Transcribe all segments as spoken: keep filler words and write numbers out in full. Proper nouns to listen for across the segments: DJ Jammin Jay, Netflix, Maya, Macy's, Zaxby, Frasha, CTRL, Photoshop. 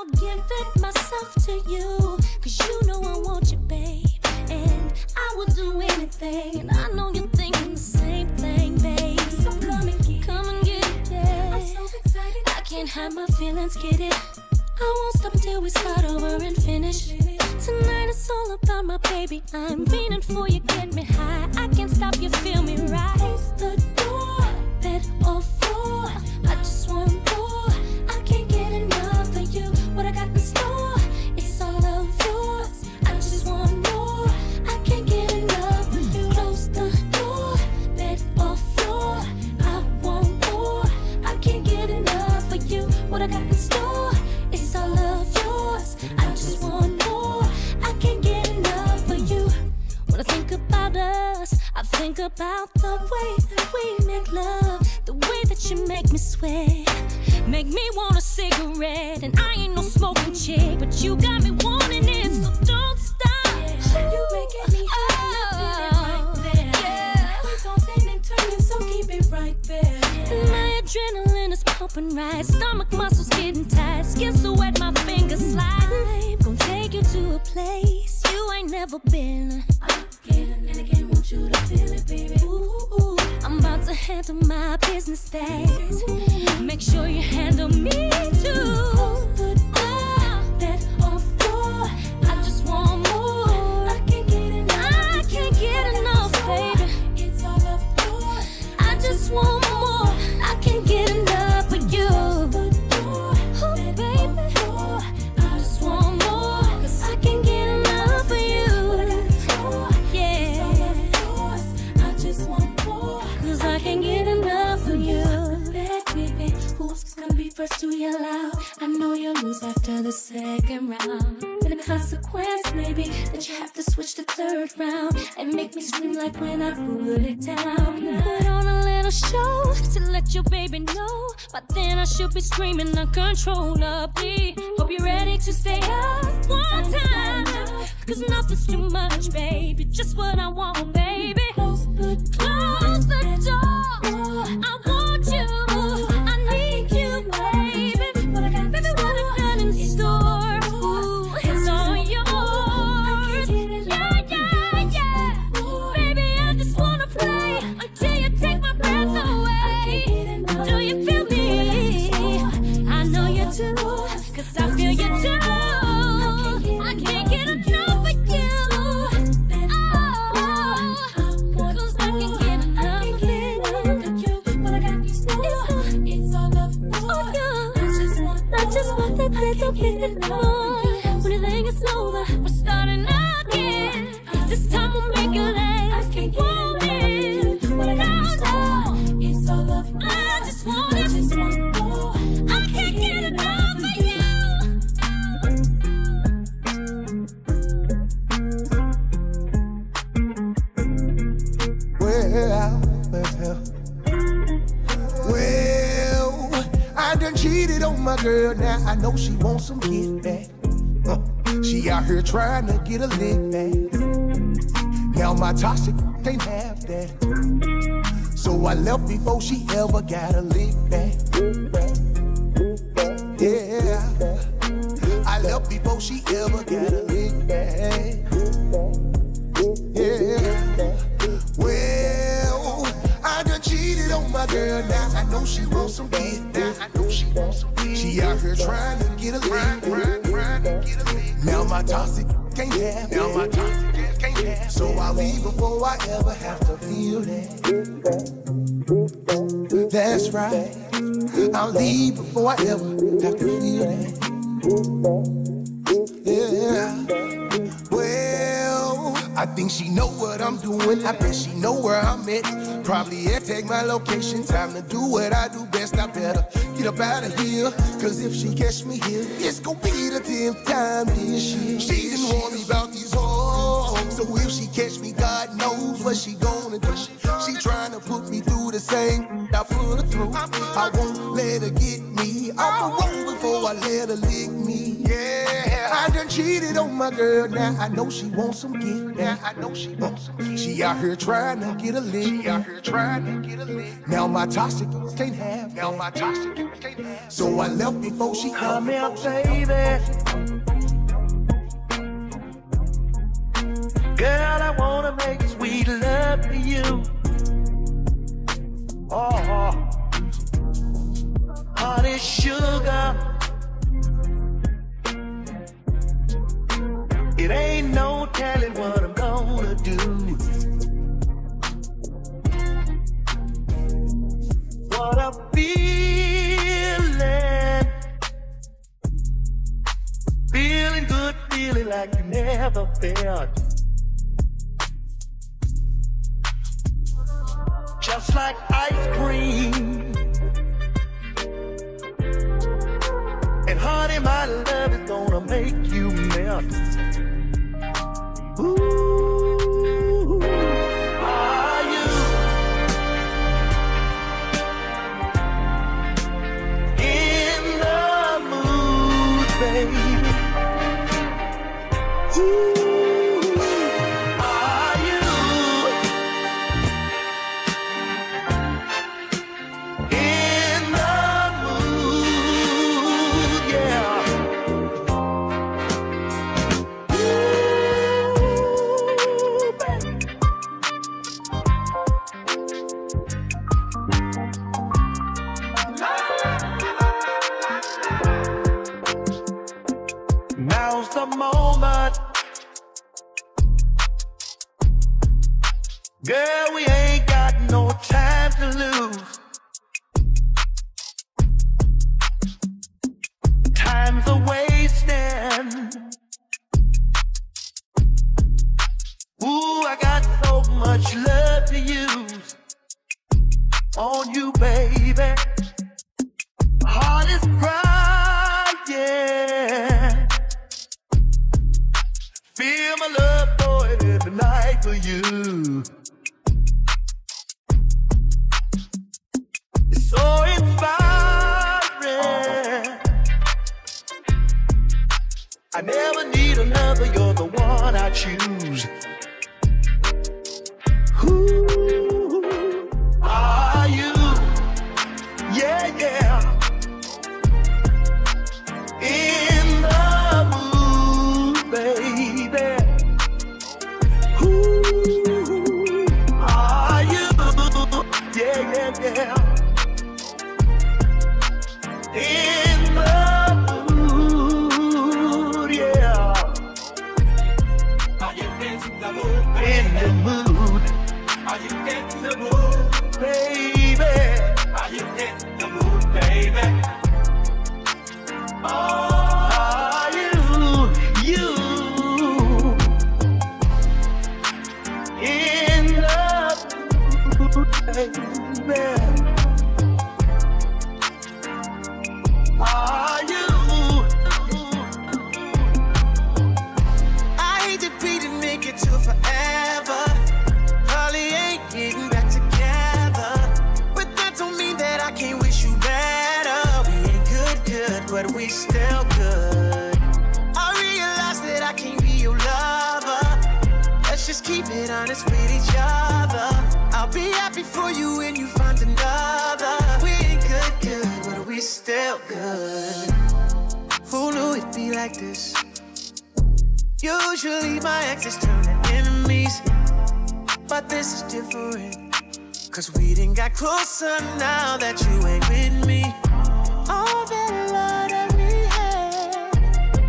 out giving myself to you, cause you know I want you, babe, and I will do anything. And I know you're thinking the same thing, babe, so come and get it, come and get it, yeah. I'm so excited, I can't hide my feelings, get it. I won't stop until we start over and finish. Tonight it's all about my baby, I'm meaning for you, get me high. I can't stop you, feel me right. Close the door, bed or floor, I just want more, I can't get enough of you. What I got in store, it's all of yours, I just want more, I can't get enough of you. Close the door, bed or floor, I want more, I can't get enough of you. What I got in store, it's all of yours, I just want more, I can't get enough for you. When I think about us, I think about the way that we make love, the way that you make me sweat, make me want a cigarette. And I ain't no smoking chick, but you got me wanting it, so don't stop. Yeah, you making me high, oh, feeling right there, yeah. We're tossing and turning, so keep it right there, yeah. My adrenaline is pumping right, stomach muscles getting tight, skin so wet, my fingers slide. I'm gonna take you to a place you ain't never been. Again and again, want you to feel it, baby. Ooh, ooh. I'm about to handle my business things. Make sure you handle me too. Close the door, bed or floor, I just want more. I can't get enough. I can't get enough, baby. It's all of yours. I just want more. I can't get enough of you. Close the door, oh, baby. I just want more. Cause I can't get enough of you. Cause I can't get enough of you. Bad baby, who's gonna be first to yell out? I know you'll lose after the second round, and the consequence maybe that you have to switch the third round and make me scream like when I put it down. Put on a little show to let your baby know, but then I should be screaming uncontrollably. Hope you're ready to stay up one time, cause nothing's too much, baby, just what I want, baby. Close the door, close the door, I want you, I need you, baby. Baby, what I got in store, ooh, it's all yours. Yeah, yeah, yeah. Baby, I just wanna play until you take my breath away. Do you feel me? I know you do, cause I feel you too. I can't get enough. When you think it's over, we're starting again. This time we'll make it last. Keep moving. No, no, it's all of mine. I just want it. I can't get enough of you. Well, well, well, I done cheated on my girl. Now I know she wants some get back. Uh, she out here trying to get a lick back. Now my toxic can't have that, so I left before she ever got a lick back. Yeah, I left before she ever got a lick back. Yeah, well, I done cheated on my girl. Now I know she wants some get back. I know she wants some. She out here trying to get a lick, grind, grind, get a lick. Now my toxic can't have now my toxic can't have. So I leave before I ever have to feel that. That's right, I'll leave before I ever have to feel that. Yeah. Well, I think she know what I'm doing. I bet she know where I'm at. Probably yeah, take my location. Time to do what I do best. I better get up out of here, cause if she catch me here, it's gonna be the tenth time this year. She didn't warn me about these hoes, so if she catch me, God knows what she gonna do. She tryna put me through the same I put her through. I won't let her get me. I'll roll before I let her lick me. Yeah, I done cheated on my girl. Now I know she wants some kick. Now I know she wants some kick. She out here trying to get a lick. She out here trying to get a lick. Now my toxic can't have. Now my toxic can't have. So I left before she come out, baby. Girl, I wanna make sweet love to you. Oh, heart is sugar. It ain't no telling what I'm gonna do. What a feeling. Feeling good, feeling like you never felt. Just like ice cream. And honey, my love is gonna make you melt. Ooh, are you in the mood, baby? Ooh. Girl, we ain't got no time to lose. Time's a wasting. Ooh, I got so much love to use on you, baby. Heart is crying. Feel my love pouring every night for you. So inspiring. I never need another, you're the one I choose. Who are you? Yeah, yeah. In the mood, baby. Who are you? Yeah, yeah, yeah. In the mood, yeah. Are you in the mood? In the mood. Are you in the mood, baby? Are you in the mood, baby? Oh, are you, you in the mood, baby? Are you? I hate to be to make it to forever. Probably ain't getting back together. But that don't mean that I can't wish you better. We ain't good, good, but we still good. I realize that I can't be your lover. Let's just keep it honest with each other. I'll be happy for you when you find another. We ain't good, good, but we still good. Who knew it'd be like this? Usually my exes turn to enemies, but this is different. Cause we done got closer now that you ain't with me. All that love that we had,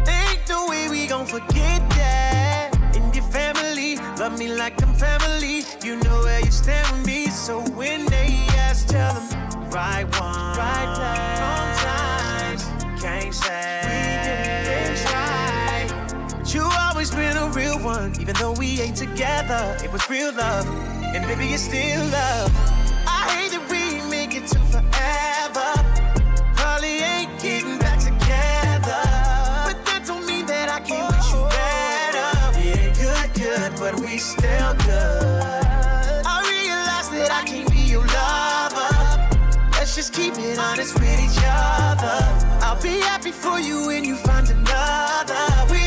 ain't no way we gon' forget that. And your family love me like I'm family. You know where you stand with me. So when they ask, tell them right one, right time. Can't say we didn't try, but you always been a real one. Even though we ain't together, it was real love, and baby it's still love. I hate that we make it to forever. Probably ain't getting back together, but that don't mean that I can't wish you better. We ain't good, good, but we still good. I realize that I can't be your lover. Let's just keep it honest with each other. I'll be happy for you when you find another. We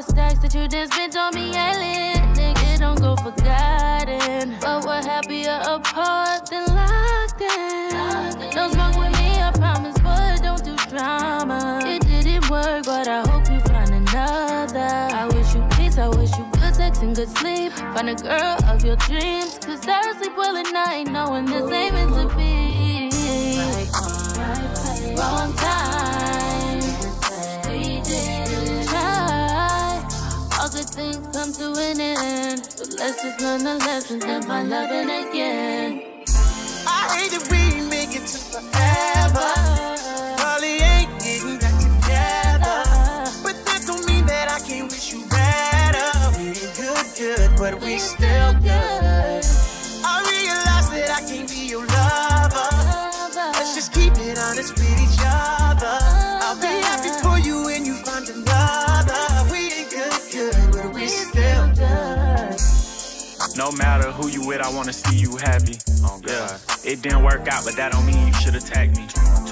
the stacks that you just spent on me, island. Nigga, don't go forgotten. But we're happier apart than locked in. Don't smoke with me, I promise, but don't do drama. It didn't work, but I hope you find another. I wish you peace, I wish you good sex and good sleep. Find a girl of your dreams. Cause I sleep well at night, knowing this ain't meant to be. Right time, wrong time. We didn't try. All good things come to an end. So let's just learn the lessons and find loving again. I hate that we make it to forever. Probably ain't getting back together. But that don't mean that I can't wish you better. We ain't good, good, but we still good. I realize that I can't be your lover. Let's just keep it honest with each other. I'll be happy for you when you find another. We ain't good, good, but we still good. No matter who you with, I wanna see you happy. Oh God. Yeah. It didn't work out, but that don't mean you should attack me.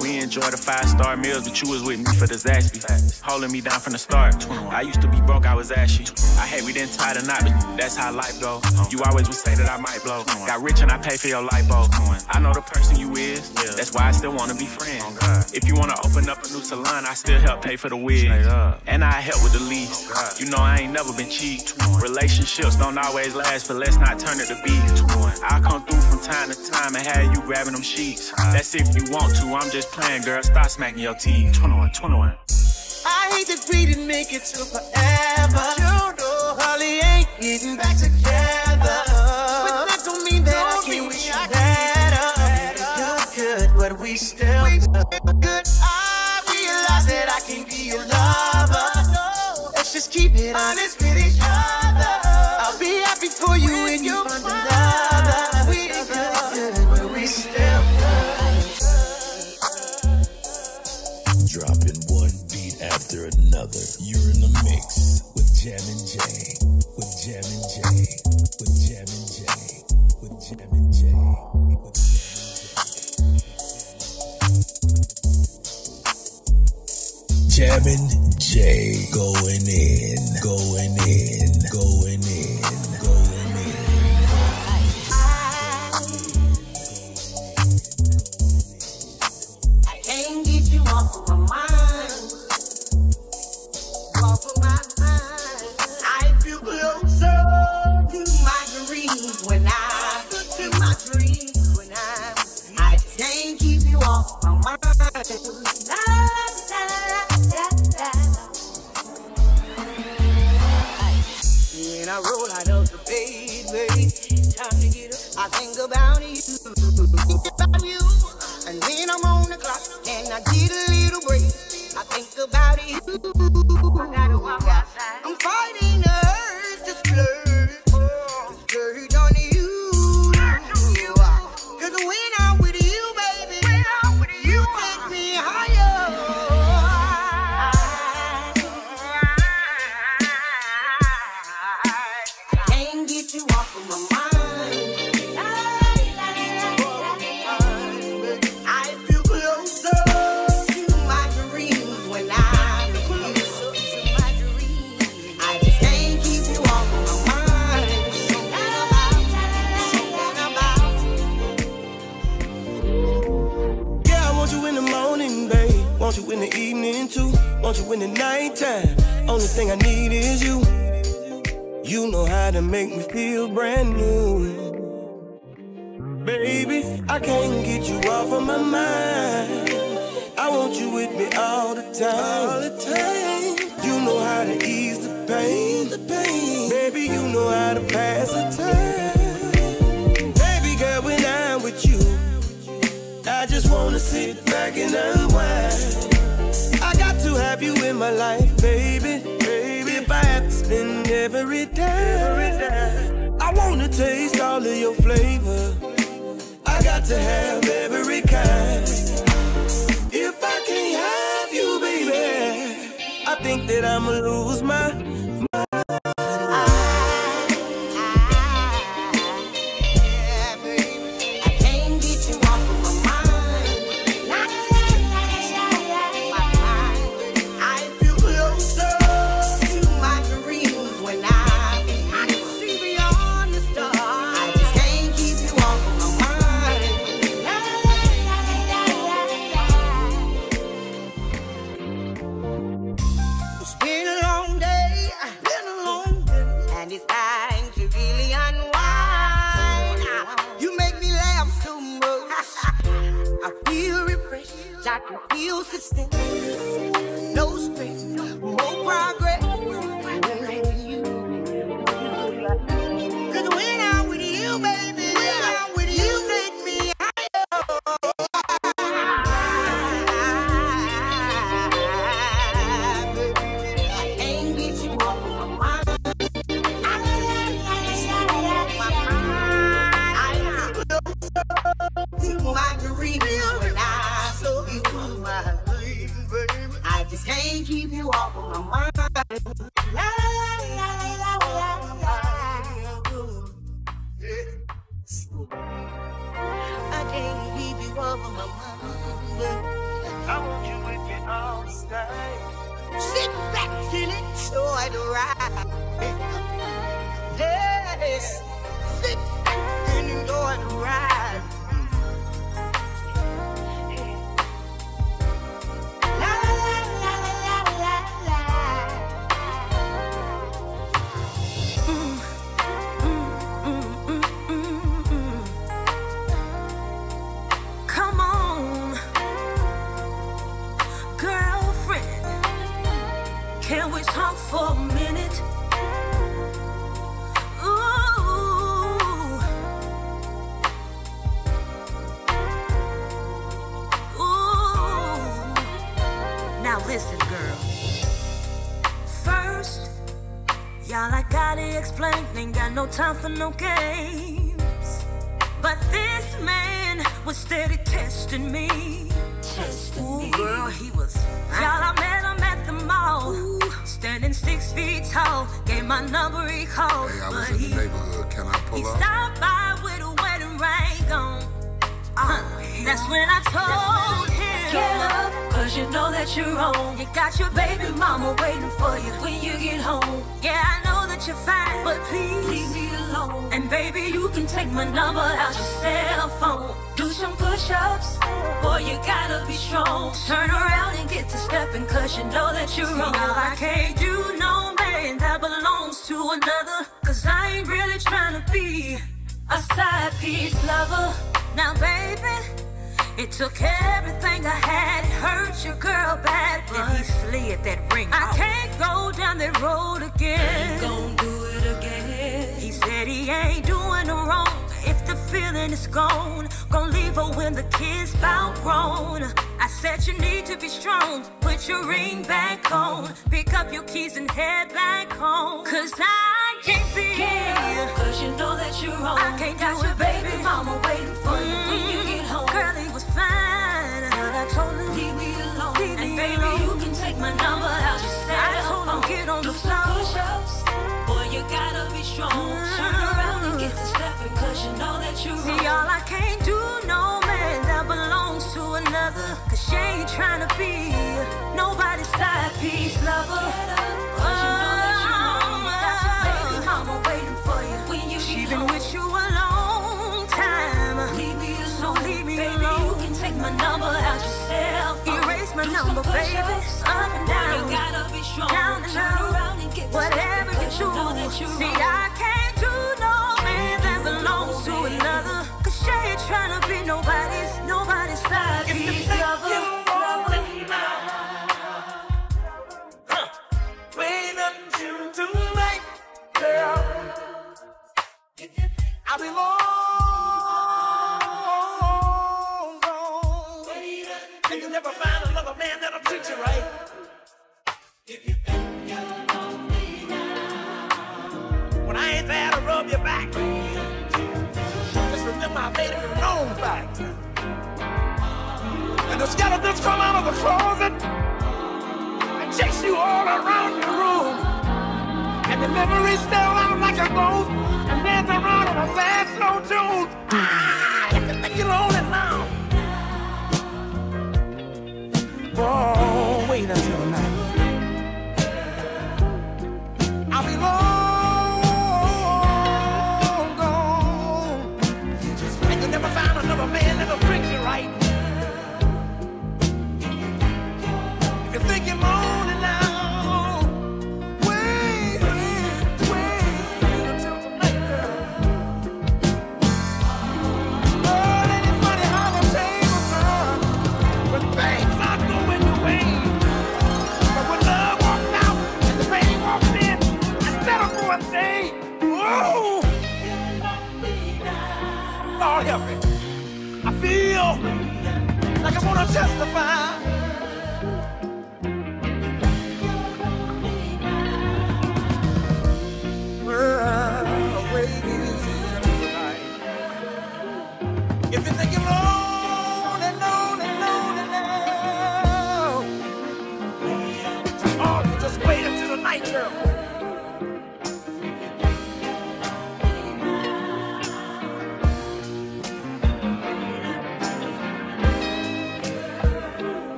We enjoyed the five-star meals, but you was with me for the Zaxby. Holding me down from the start. I used to be broke, I was ashy. I hate we didn't tie the knot, but that's how life go. You always would say that I might blow. Got rich and I paid for your light bulb. I know the person you is, that's why I still wanna be friends. If you wanna open up a new salon, I still help pay for the wigs. And I help with the lease. You know I ain't never been cheap. Relationships don't always last, but let's not turn it to beef. I come through from time to time and have you grabbing them sheets. That's if you want to, I'm just playing, girl, stop smacking your teeth. twenty-one, twenty-one. I hate that we didn't make it to forever. You know, Holly ain't getting back together. But that don't mean that don't I can't wish you better. Good, good, but we still we good. I realize that I can't be your lover. No. Let's just keep it honest with each other. I'll be happy for you when you find another. We good, good, but we still after another. You're in the mix with Jammin Jay, with Jammin Jay, with Jammin Jay, with Jammin Jay, with Jammin Jay. Jammin Jay going in, going in, going in, going in. I, I can't get you off of my mind. I feel refreshed, I can feel sustained. No stress, more progress with you. Cause when I'm with you, baby, when I'm with you, take me higher. I can't get you off my mind. I can't get you off my mind. Margaritas when I saw you, my baby. I just can't keep you off of my mind. La la la la la la. I can't keep you off of my mind. I want you with me all this time. Sit back and enjoy the ride. Yes, sit back and enjoy the ride. Can we talk for a minute? Ooh. Ooh. Now listen, girl. First, y'all, I gotta explain. Ain't got no time for no games. But this man was steady testing me. Testing Ooh, me. Girl, he was fine. Y'all, I met him at the mall. Ooh. Standing six feet tall, gave my number he called. Hey, I was but in the he, neighborhood, can I pull he up? He stopped by with a wedding ring on. Oh, that's when I told him, get up, cause you know that you're wrong. You got your baby mama waiting for you when you get home. Yeah, I know that you're fine, but please leave me alone. And baby, you can take my number out your cell phone. Do some push-ups, boy, you gotta be strong. Turn around and get to stepping, cause you know that you're wrong. Girl, I can't do no man that belongs to another. Cause I ain't really trying to be a side piece lover. Now, baby, it took everything I had. It hurt your girl bad, but and he slid that ring I off. Can't go down that road again. Ain't gon' do it again. He said he ain't doing no wrong. If the feeling is gone, gon' leave her when the kids bout grown. I said you need to be strong, put your ring back on. Pick up your keys and head back home. Cause I can't be here, cause you know that you're wrong. I can't got your baby, baby mama waiting for mm, you when you get home. Girl, he was fine, but I told him, leave me alone. Leave and me baby, alone. You can take my number out your cell phone. I told him, get on Do the floor. Boy, you gotta be strong. Turn around and get to stepping, cause you know that you're wrong. See, all I can't do, no man that belongs to another. Cause she ain't trying to be nobody's side piece lover. Cause you know that you're wrong. You got your baby mama waiting for you when you get home. She been with you a long time. Leave me alone, so leave me baby, alone. You can take my number out yourself. Erase my Do number, baby. Up and down. Boy, you gotta be strong. Down and Turn down. Around and get to Whatever. You know that you're See, wrong. I can't do no man that belongs to baby. Another. Cause she ain't tryna be nobody's, nobody's side piece lover. Huh. Wait until tonight, girl. I'll be long gone. And you'll never find another man that'll treat you right. Your back. Just remember I made it a known fact. And the skeletons come out of the closet and chase you all around your room. And the memories fell out like a ghost and dance around in a sad slow tune. Ah, you can make it lonely now. Oh, wait until night. I'll be lonely. Man, that'll bring you right. If you think you're lonely now, wait, wait, wait until tonight, girl. Oh, ain't it funny how like I wanna testify. If you think you're lonely, lonely, lonely now, oh, you just wait until the night girl.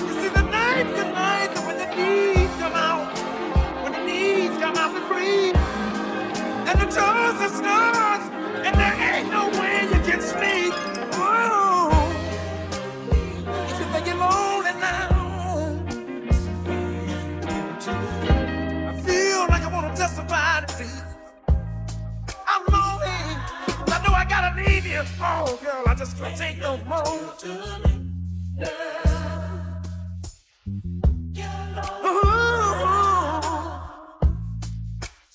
You see the nights and nights when the needs come out, when the needs come out and free, and the toes are stuck. Sneak. Oh, if you think you're lonely now, I feel like I want to testify to you. I'm lonely, I know I gotta leave you. Oh, girl, I just can't take no more. Ooh,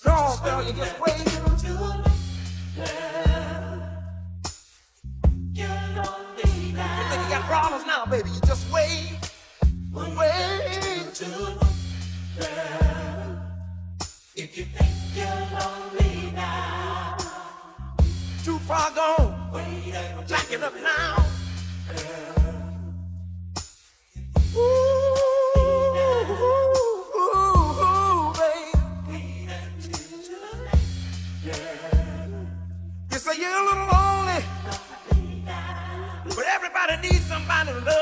oh, girl, you just wait. Problems now, baby, you just wait, wait. If you think you're lonely now, too far gone, back it up now. Ooh, ooh, ooh, baby. You say you're a little lonely, but everybody needs somebody to love.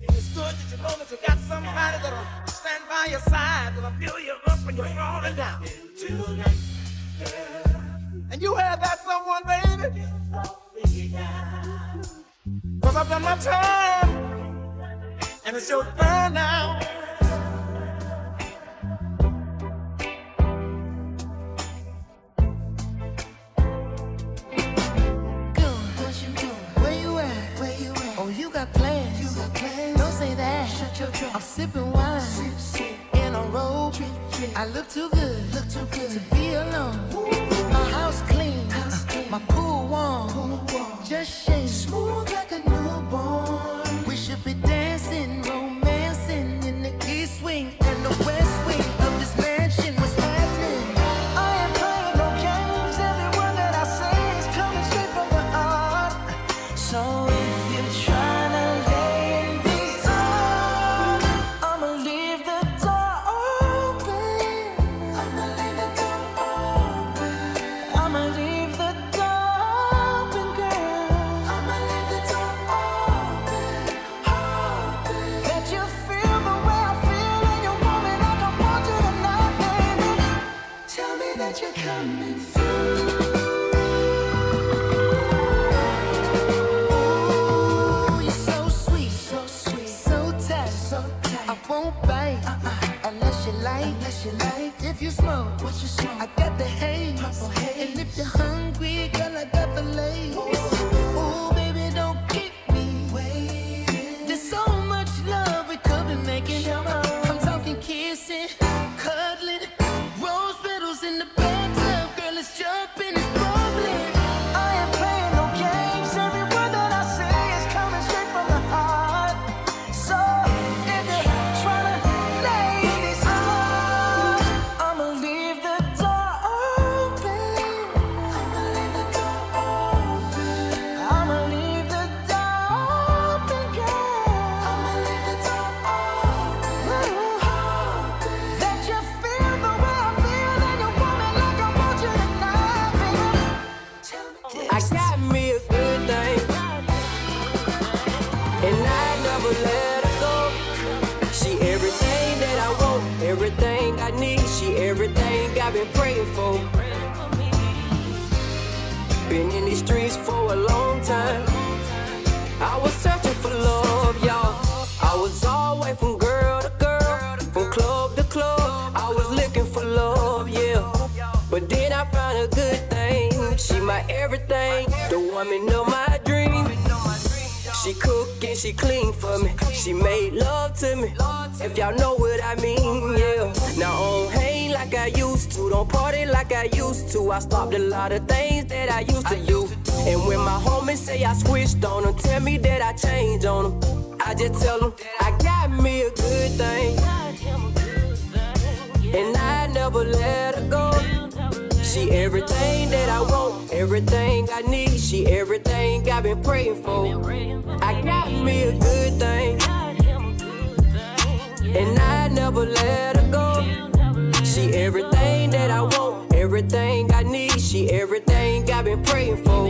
It's good that you know that you got somebody that'll stand by your side, that'll fill you up when you're falling down. And you have that someone, baby. Cause I've done my time, and it's your turn now. I'm sipping wine, sip, sip. In a robe. I look too good, look too good to be alone. Ooh. My house clean, house clean. My pool warm, pool warm. Just shake, smooth like a newborn. We should be dancing, romancing in the east wing and the west wing of this mansion. What's happening? I am playing no games. Every word that I say is coming straight from the heart. So if you try. If you smoke, what you smoke? I got the haze. Purple haze. And if you're hungry, girl, I got the lace. Oh, baby, don't keep me waiting. There's so much love we could be making. Show I'm talking kissing, cuddling, rose petals in the bathtub. Girl, it's jumping, it's bubbling. I am playing no games. Every word that I say is coming straight from the heart. So if you're trying to lay this out, I've been praying for. Been in these streets for a long time. I was searching for love, y'all. I was all the way from girl to girl, from club to club. I was looking for love, yeah. But then I found a good thing. She my everything, the woman of my dreams. She cook and she clean for me. She made love to me, if y'all know what I mean, yeah. Now on Halo. like I used to, don't party like I used to. I stopped a lot of things that I used to do. And when my homies say I squished on them, tell me that I changed on them, I just tell them I got me a good thing, and I never let her go. She everything that I want, everything I need. She everything I've been praying for. I got me a good thing, and I never let her go. She everything that I want, everything I need. She everything I've been praying for.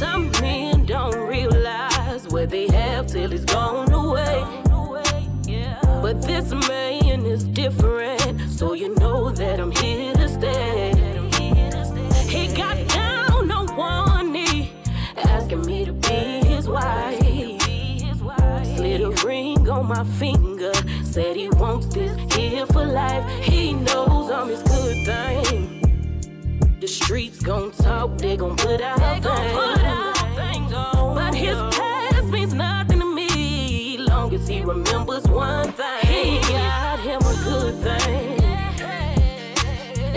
Some men don't realize what they have till it's gone away. But this man is different, so you know that I'm here to stay. He got down on one knee, asking me to be his wife. Slid a ring on my finger, said he wants this here for life. He knows I'm his good thing. The streets gon' talk, they gon' put out things. But his past means nothing to me, long as he remembers one thing. He got him a good thing,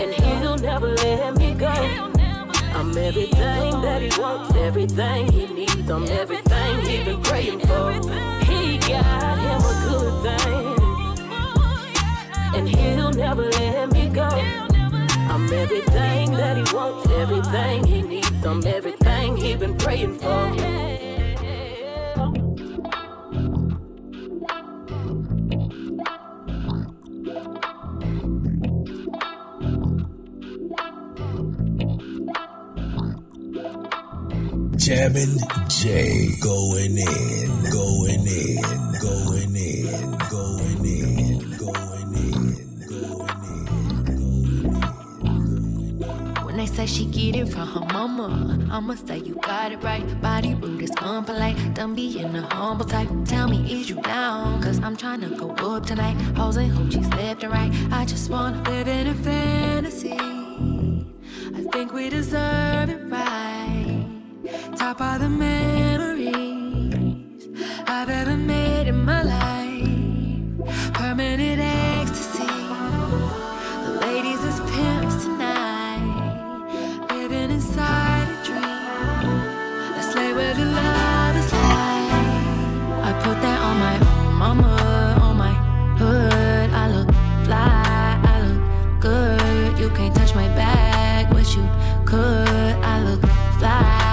and he'll never let me go. I'm everything that he wants, everything he needs. I'm everything he's been praying for. He got him a good thing, and he'll never let me go. I'm everything that he wants, everything he needs. I'm everything he's been praying for. Jammin Jay, going in, going in, going in, going in, going in, going in. When they say she get it from her mama, I'ma say you got it right. Body rude is unpolite, done being a humble type. Tell me, is you down? Cause I'm tryna go up tonight. Hoes and hoochies left and right. I just wanna live in a fantasy. I think we deserve it right. Top all the memories I've ever made in my life. Permanent ecstasy. The ladies is pimps tonight. Living inside a dream. Let's lay where the love is like. I put that on my mama, on my hood. I look fly, I look good. You can't touch my back, but you could. I look fly,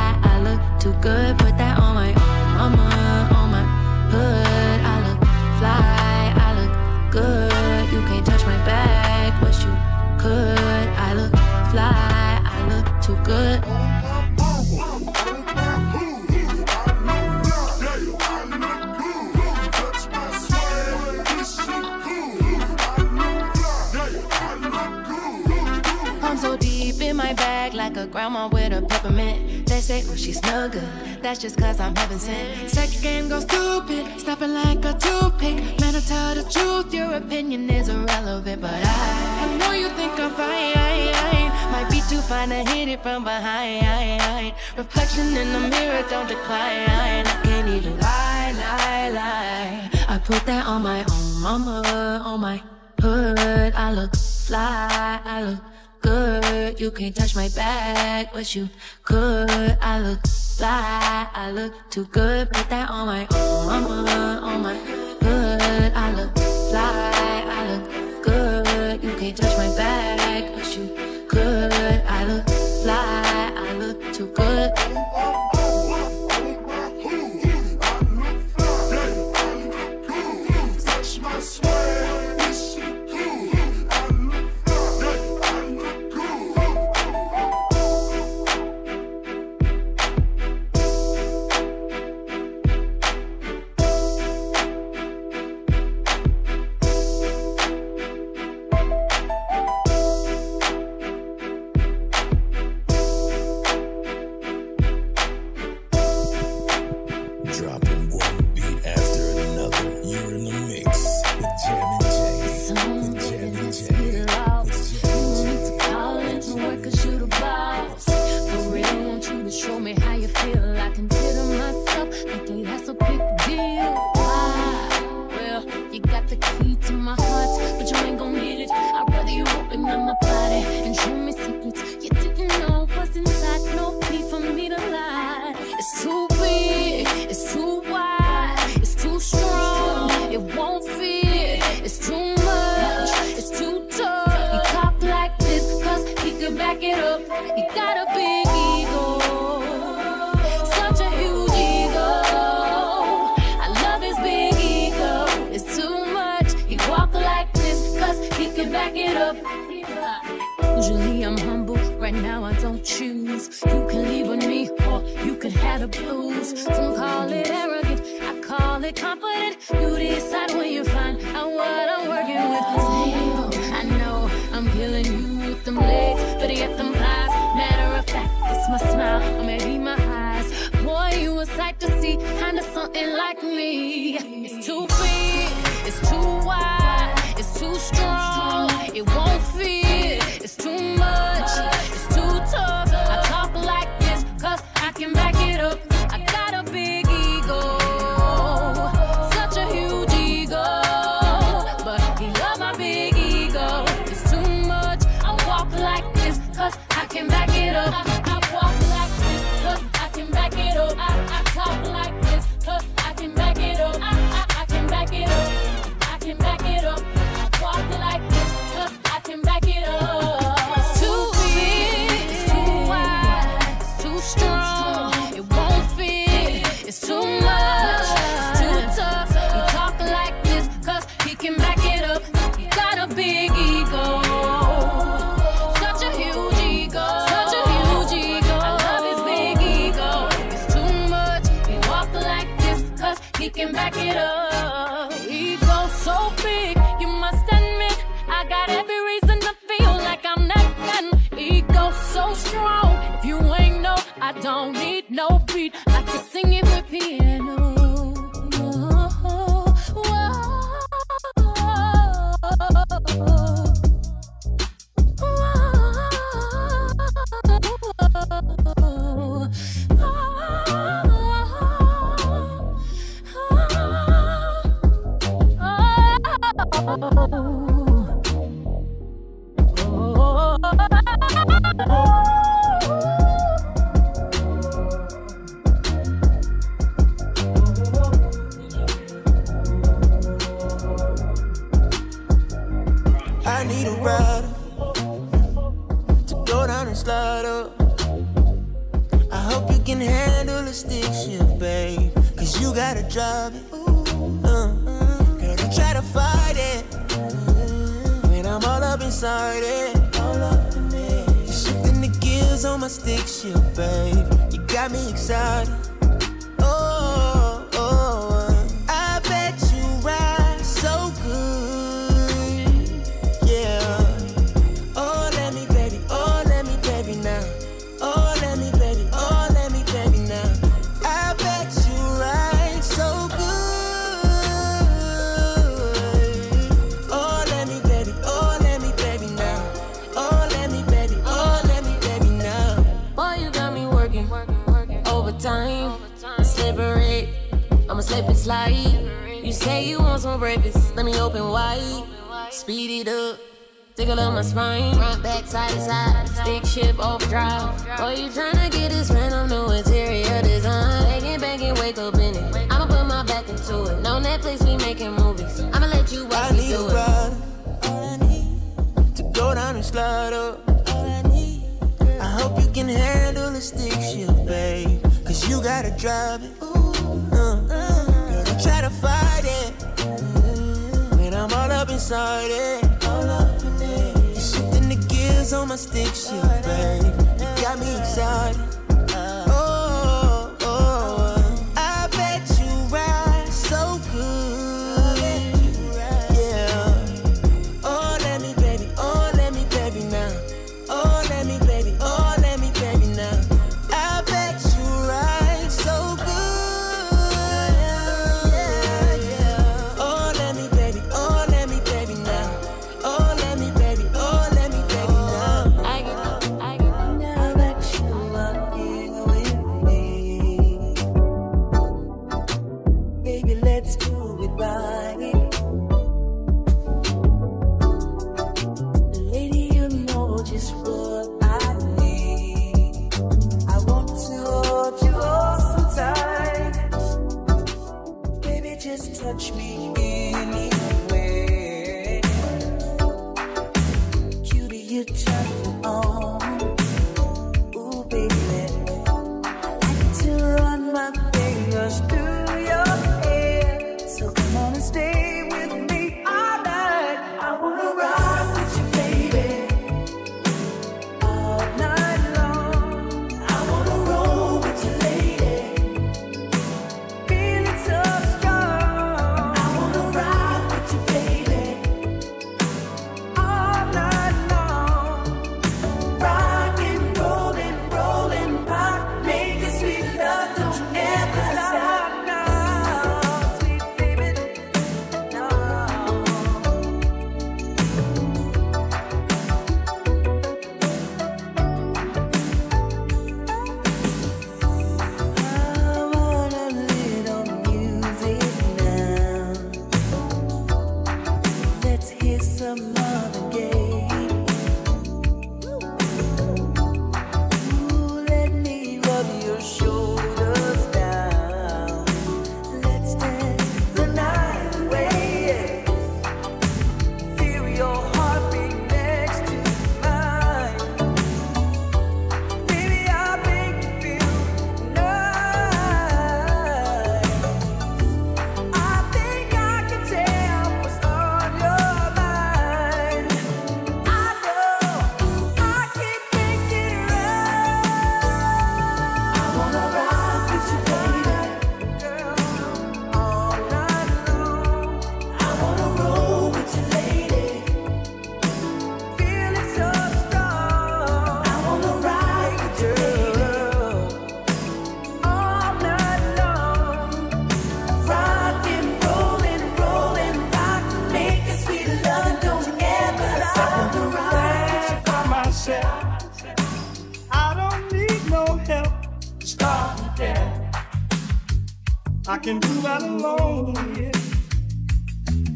too good, put that on my mama, on my hood. I look fly, I look good. You can't touch my back, but you could. I look fly, I look too good. I'm so deep in my bag, like a grandma with a peppermint. They say, oh, she's no good. That's just cause I'm heaven sent. Sex game goes stupid, snapping like a toothpick. Man, I tell the truth, your opinion is irrelevant. But I, I know you think I'm fine. Might be too fine to hit it from behind. Reflection in the mirror, don't decline. I can't even lie, lie, lie. I put that on my own mama, on my hood. I look fly, I look good, you can't touch my back, but you could. I look fly, I look too good. Put that on my own mama, on my hood. I look fly, I look good. You can't touch my back, but you could. I look fly, I look too good. Touch my swag. back it up. You got a big ego, such a huge ego. I love his big ego, it's too much. He walk like this cause he can back it up. Usually I'm humble, right now I don't choose. You can leave with me or you can have the blues. Don't call it arrogant, I call it confident. You decide when you find out what I'm working with. Damn, I know I'm killing you with them legs, but yet them eyes. Matter of fact, it's my smile, or maybe my eyes. Boy, you a sight to see, kinda something like me. It's too big, it's too wide, it's too strong, it won't fit. It's too much, it's too tough. I talk like this cause I can back it up. I got a big ego, such a huge ego, but he love my big ego. It's too much, I walk like this cause I can back it up. I, I walk like this cause I can back it up. I, I talk like this cause I can back it up. I, I, I can back it up, I can back it up. I walk like this cause I can back it up. Back it up. Ego so big, you must admit. I got every reason to feel like I'm nothing. Ego so strong, if you ain't know, I don't need no beat. I can sing it with piano. Whoa, whoa, whoa. Oh, oh, oh. I need a rider to go down and slide up. I hope you can handle the stick shift, babe, cause you gotta drive it. Try to fight it when I'm all up inside it. All up in it. You're shifting the gears on my stick shift, babe. You got me excited. Oh, oh, I bet you ride so good. Yeah. Oh, let me, baby. Oh, let me, baby now. Oh, let me, baby. Oh, let me, baby now. I bet you ride so good. Time, slippery, I'ma slip and slide. You say you want some breakfast, let me open wide. Speed it up, tickle up my spine. Front, back, side to side, stick shift, overdrive. Boy, you tryna get this random new interior design. Take it back and wake up in it, I'ma put my back into it. No Netflix, we making movies, I'ma let you watch me do it. I need a rider, all I need, to go down and slide up. All I need, I hope you can handle the stick shift, babe, cause you gotta drive it. Ooh, uh, girl, don't try to fight it when I'm all up inside it. All up in it. You're shifting the gears on my stick shift, babe. You got me excited. Oh, oh, I bet you ride so good. Yeah. Oh, let me, baby. Oh, let me, baby now. Oh, let me, baby. Oh, let me, baby now. I bet you. Touch me anywhere. Cutie, you turn on. I can do that alone. Yeah.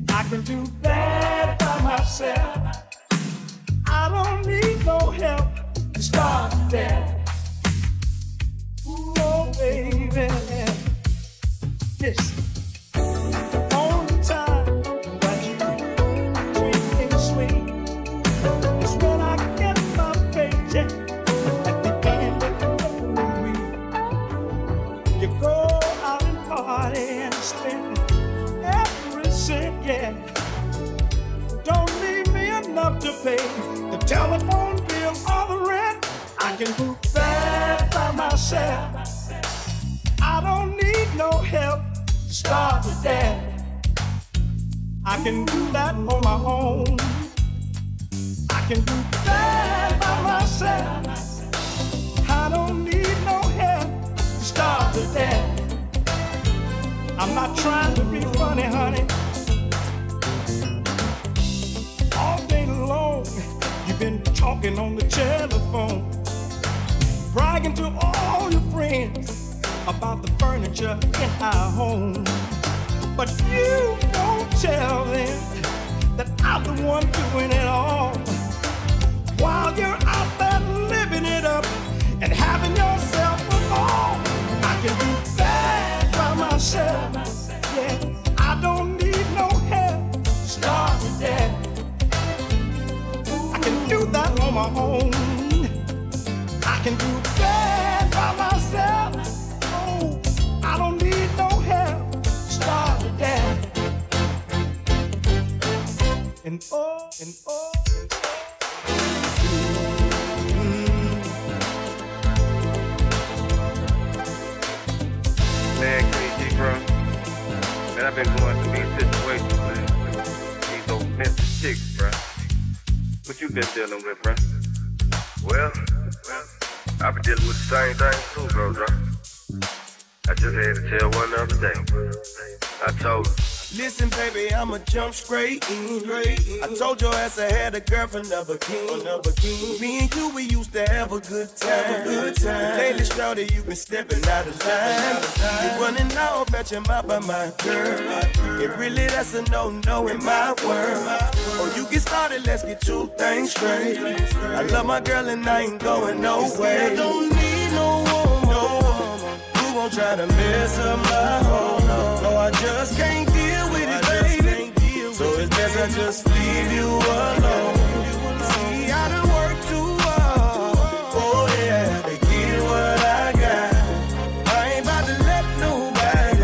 I can do that by myself. I don't need no help to start that. Oh, baby. Yes. To pay the telephone bill or the rent, I can do that by myself. I don't need no help to start with that. I can do that on my own. I can do that by myself. I don't need no help to start with that. I'm not trying to be funny, honey. You've been talking on the telephone, bragging to all your friends about the furniture in our home. But you don't tell them that I'm the one doing it all. While you're out there living it up and having yourself a ball, I can do that by myself. Yeah, I don't need no help. Start with that. I can do that on my own. I can do that by myself. Oh, I don't need no help. Start with that. And oh, and oh, and oh. Man, K G, bro. Man, I've been going through these situations, man. These old men's chicks, bro. What you been dealing with, bro? Well, I've been dealing with the same thing too, bro, bro. I just had to tell one the other day. I told her. Listen, baby, I'ma jump straight in. I told your ass I had a girlfriend of a king. Me and you, we used to have a good time. Lately, shorty, you been stepping out of line. You running out, bet your mouth by my girl. It really that's a no-no in my world. Oh, you get started, let's get two things straight. I love my girl and I ain't going nowhere. I don't need no woman, no woman who won't try to mess up my home. No, I just can't. So it's best I just leave you alone. See, I done worked too hard. Oh yeah, to get what I got. I ain't about to let nobody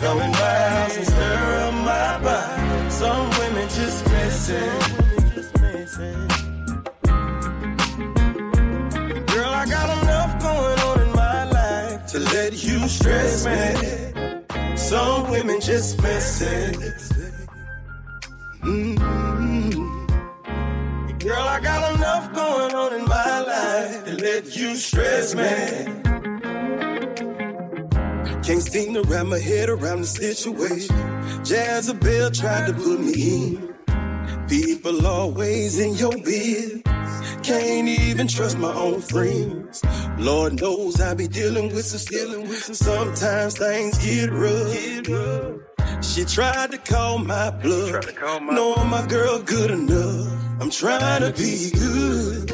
come in my house and stir up my body. Some women just miss it. Girl, I got enough going on in my life to let you stress me. Some women just miss it. Mm-hmm. Girl, I got enough going on in my life to let you stress me. Can't seem to wrap my head around the situation. Jezebel tried to put me in. People always in your biz. Can't even trust my own friends. Lord knows I be dealing with some stealing. Sometimes things get rough. She tried to call my bluff. No, my girl good enough. I'm trying to be good.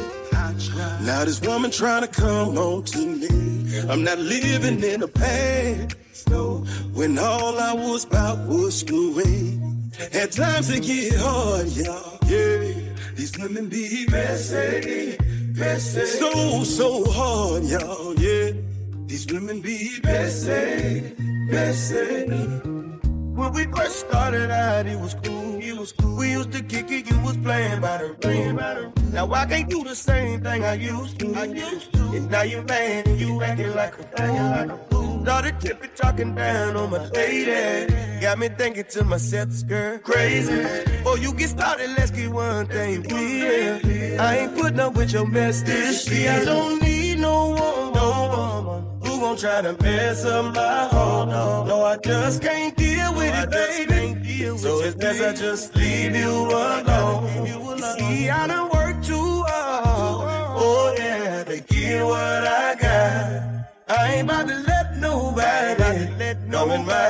Now this woman trying to come on to me. I'm not living in the past. When all I was about was screwing. At times it get hard, y'all. Yeah, these women be messy, messy. So, so hard, y'all. Yeah, these women be messy, messy. When we first started out, it was cool. It was cool. We used to kick it, you was playing by the rim. Now I can't do the same thing I used to. I used to. And now you're mad and you acting like a fool. Started tippy talking down on my lady. Got me thinking to myself, this girl crazy. Before you get started, let's get one thing clear. I ain't putting up with your mess this year. I don't need no woman, no woman who won't try to mess up my home. No, I just can't deal with it, baby. So it's best I just leave you alone. See, I done worked too hard. Oh yeah, to get what I got. I ain't about to let nobody come in my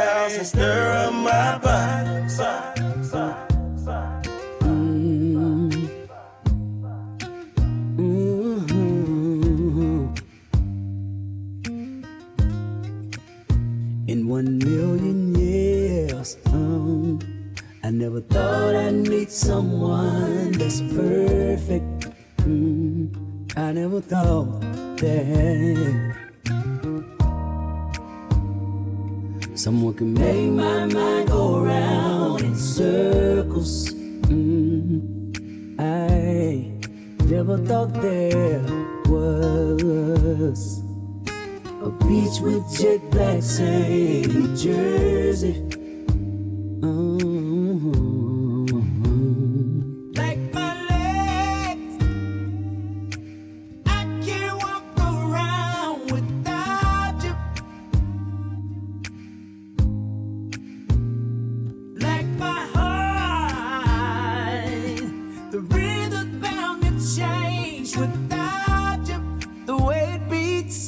someone that's perfect. Mm, I never thought that someone could make my mind go round in circles. Mm, I never thought there was a beach with jet black sand, New Jersey. Oh, like my legs, I can't walk around without you. Like my heart, the rhythm bound to change without you. The way it beats,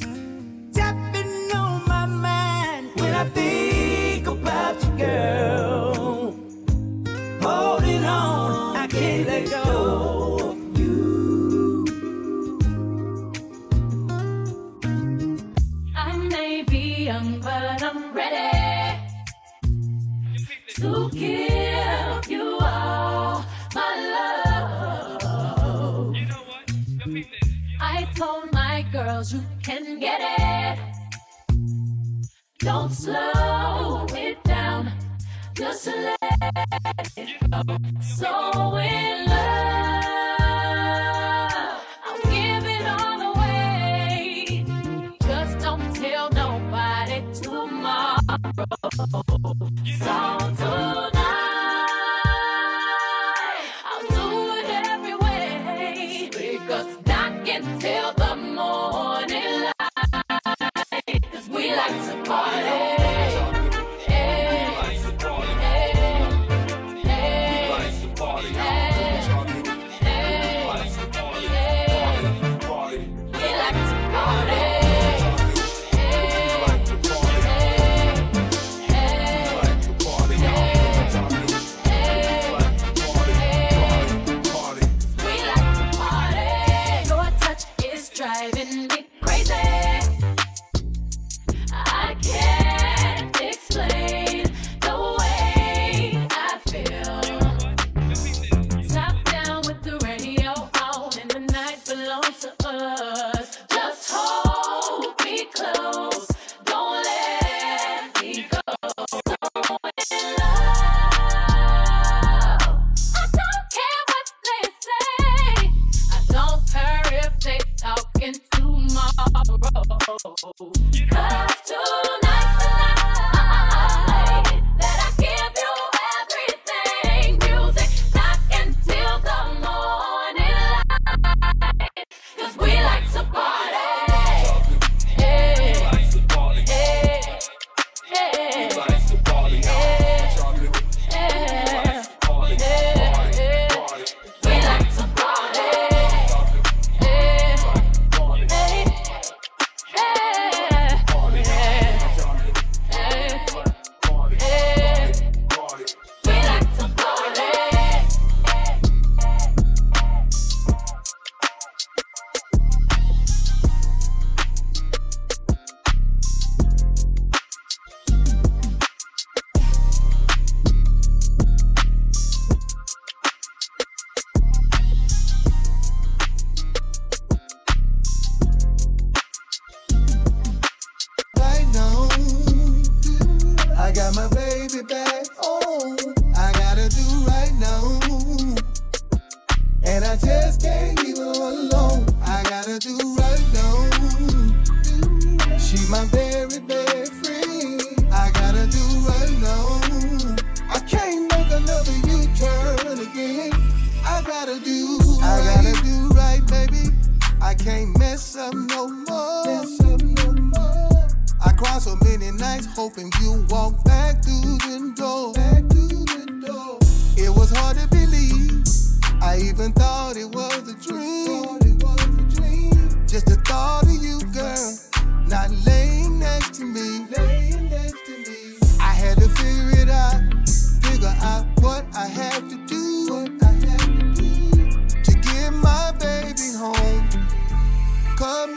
tapping on my mind when I think about you, girl. You can get it. Don't slow it down. Just let it go. So in love, I'll give it all away. Just don't tell nobody tomorrow. So tonight.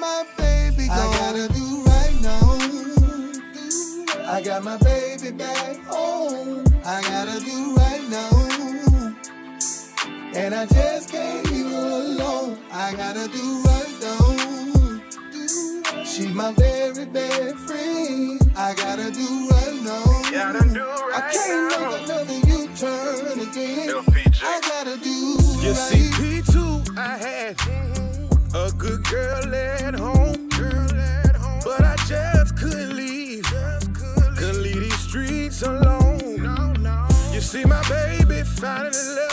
I gotta do right now. and I just can't leave her alone. I gotta do right though. She my very best friend. I gotta do right now. Gotta do right I can't now. Make another U-turn again. L P J. I gotta do you right. See, P two I had a good girl at home, girl at home. But I just couldn't leave, just couldn't could leave these streets alone. No, no. You see, my baby finally left.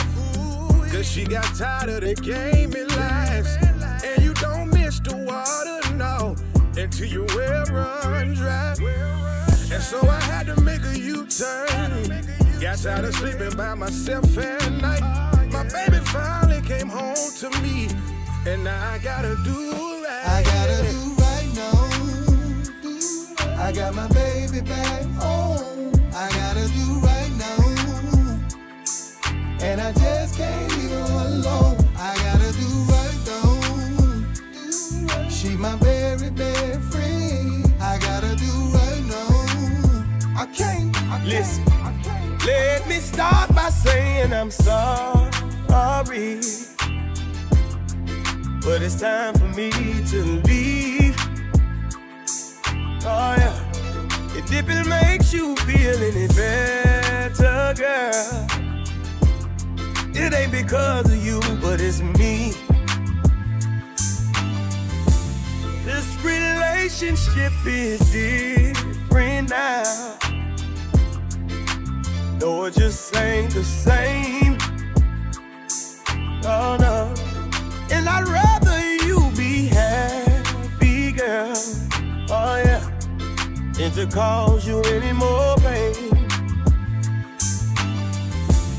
Cause she got tired of the game and lies. And you don't miss the water, no, until you well run dry. And so I had to make a U-turn. Got tired of sleeping by myself at night. My baby finally came home to me, and now I gotta do right. I gotta do right now. I got my baby back home. I gotta do right now. And I just can't leave her alone. I gotta do right though. She my very best friend. I gotta do right now. I can't, I can't. Listen, I can't. Let me start by saying I'm sorry. But it's time for me to leave. Oh yeah. If it makes you feel any better, girl, it ain't because of you, but it's me. This relationship is different now. No, it just ain't the same. Oh no. And I'd rather you be happy, girl. Oh yeah. Than to cause you any more pain.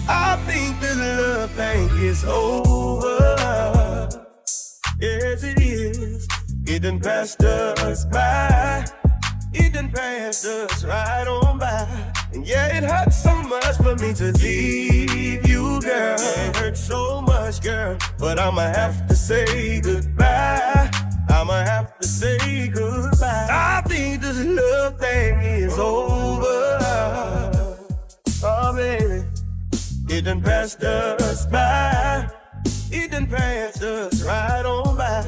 I think this love thing is over. Yes it is. It done passed us by. It done passed us right on by. And yeah, it hurts so much for me to leave you, girl. It hurts so much, girl. But I'ma have to say goodbye. I'ma have to say goodbye. I think this love thing is over. Oh baby, it done passed us by. It done passed us right on by.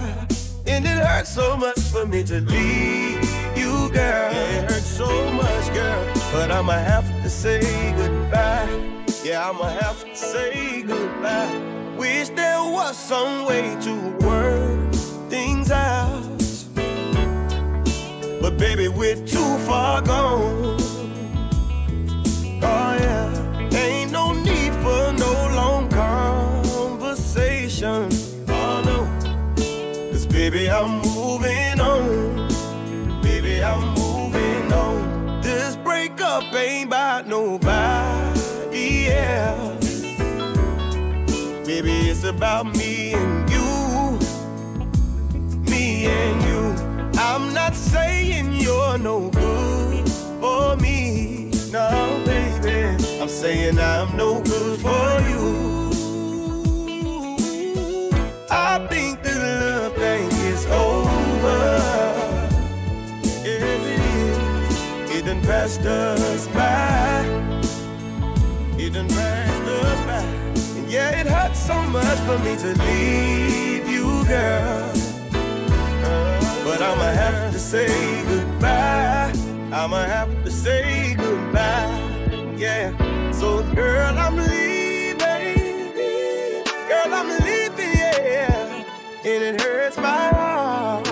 And it hurts so much for me to leave you, girl. It hurts so much, girl. But I'ma have to say goodbye. Yeah, I'ma have to say goodbye. Wish there was some way to work things out, but baby, we're too far gone. Oh yeah. Ain't no need for no long conversation. Oh no. Cause baby, I'm moving on. Baby, I'm moving on. This breakup ain't about nobody else. Baby, it's about me and you. Me and you. I'm not saying you're no good for me, no baby. I'm saying I'm no good for you. I think the love thing is over. Yes it is. It done passed us by. It done passed us by. And yeah, it hurts so much for me to leave you, girl. But I'ma have to say goodbye. I'ma have to say goodbye. Yeah. So girl, I'm leaving. Girl, I'm leaving, yeah. And it hurts my heart.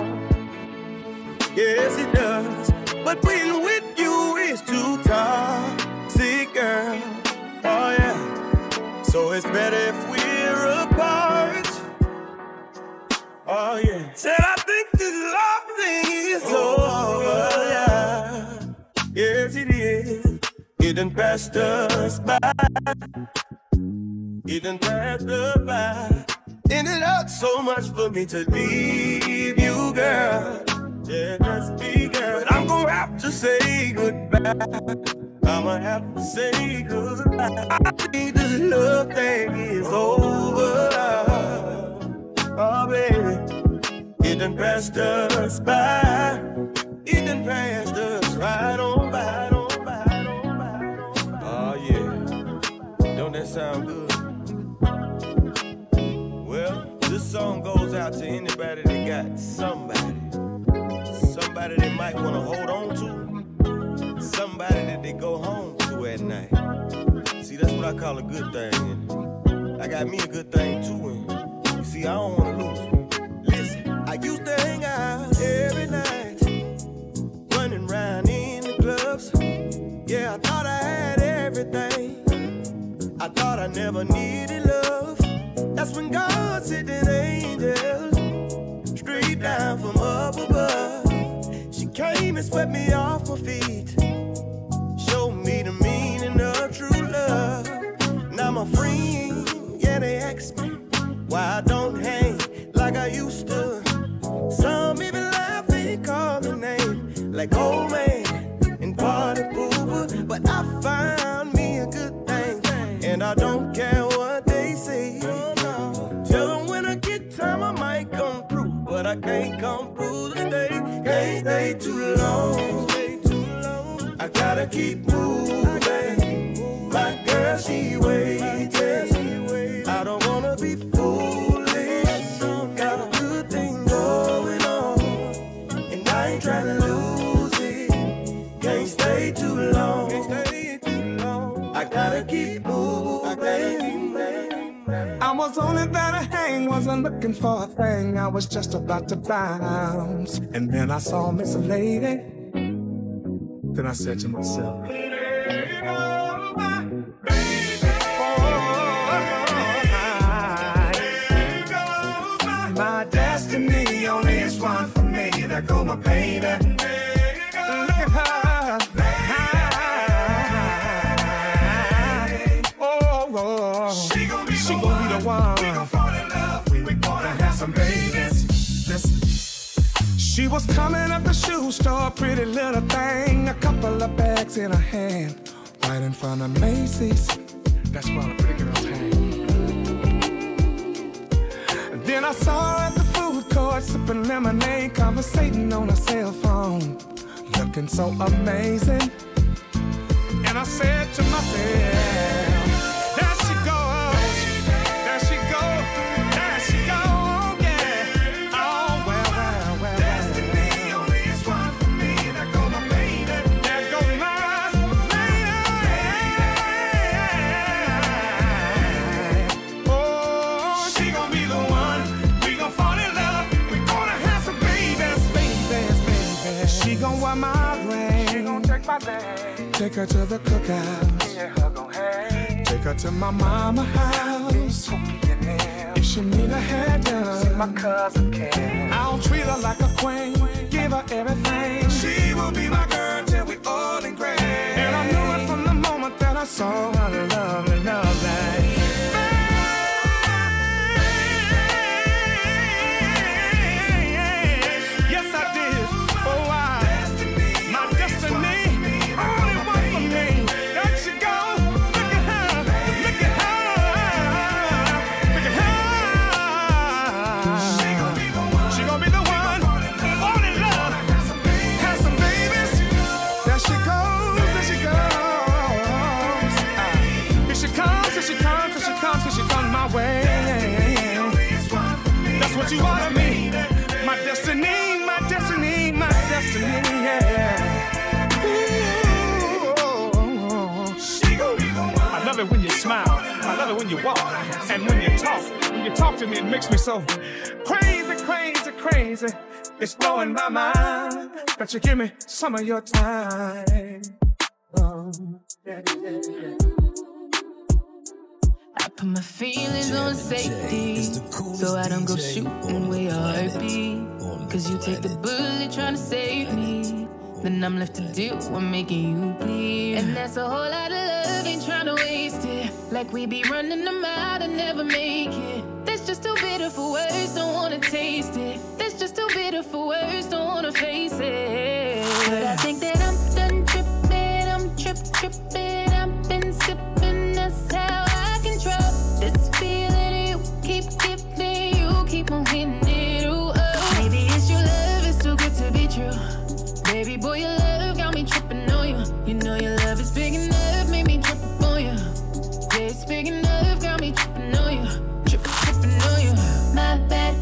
Yes, it does. But being with you is too toxic, girl. Oh yeah. So it's better if we're apart. Oh yeah. Said I think this love thing is over. Yeah. Yes it is. It done passed us by. It done passed us by. And it hurts so much for me to leave you, girl. Yeah, just be, girl. But I'm gonna have to say goodbye. I'ma have to say goodbye. I think this love thing is over. Oh baby, it done passed us by. It done passed us right on by, right on by, right on by, right on by. Oh yeah, don't that sound good? song goes out to anybody that got somebody. Somebody they might want to hold on to. Somebody that they go home to at night. See, that's what I call a good thing. I got me a good thing too. And you see, I don't want to lose it. Listen, I used to hang out every night, running around in the clubs. Yeah, I thought I had everything. I thought I never needed love. That's when God sent an angel straight down from up above. She came and swept me off my feet, showed me the meaning of true love. Now my friends, yeah, they ask me why I don't hang like I used to. Some even laugh, they call me name like old man and party pooper. But I found me a good thing, and I don't care what they say. I might come through, but I can't come through the stage. Can't stay too long. Stay too long. I gotta keep moving. My girl, she waiting. I don't wanna be foolish. Got a good thing going on, and I ain't tryna lose it. Can't stay too long. I gotta keep moving. I was only there to hang, wasn't looking for a thing. I was just about to bounce, and then I saw Miss Lady. Then I said to myself, baby, oh, my baby. Oh, baby goes my, my destiny, only is one for me. There go my baby. Baby goes look at her. Baby. Oh, oh. She gon' be she the one. We gon' fall in love, we gonna have some babies. Listen. She was coming up the shoe store, pretty little thing. A couple of bags in her hand, right in front of Macy's. That's where the pretty girls hang. Then I saw her at the food court, sipping lemonade, conversating on her cell phone, looking so amazing. And I said to myself, take her to the cookhouse, yeah, her gon' hang. Take her to my mama house, if she need a hair done, see my cousin Ken. I'll treat her like a queen, give her everything. She will be my girl till we old and gray. And I knew it from the moment that I saw her lovely, lovely. You are to me, my destiny, my destiny, my destiny, yeah. Ooh. I love it when you smile, I love it when you walk, and when you talk, when you talk to me, it makes me so crazy, crazy, crazy. It's blowing my mind, but you give me some of your time. Oh, yeah, yeah, yeah. I put my feelings on safety, so I don't go shooting where your heart be. Cause you take the bullet trying to save me, then I'm left to deal with making you bleed. And that's a whole lot of love, ain't trying to waste it. Like we be running them out and never make it. That's just too bitter for words, don't wanna taste it. That's just too bitter for words, don't wanna face it. But I think that I'm done tripping, I'm trip tripping, I've been sipping, that's how this feeling you keep giving, you keep on hitting it, ooh, oh. Maybe it's your love, it's too good to be true. Baby boy, your love got me tripping on you. You know your love is big enough, made me trip on you. Yeah, it's big enough, got me tripping on you. Tripping, tripping on you. My bad.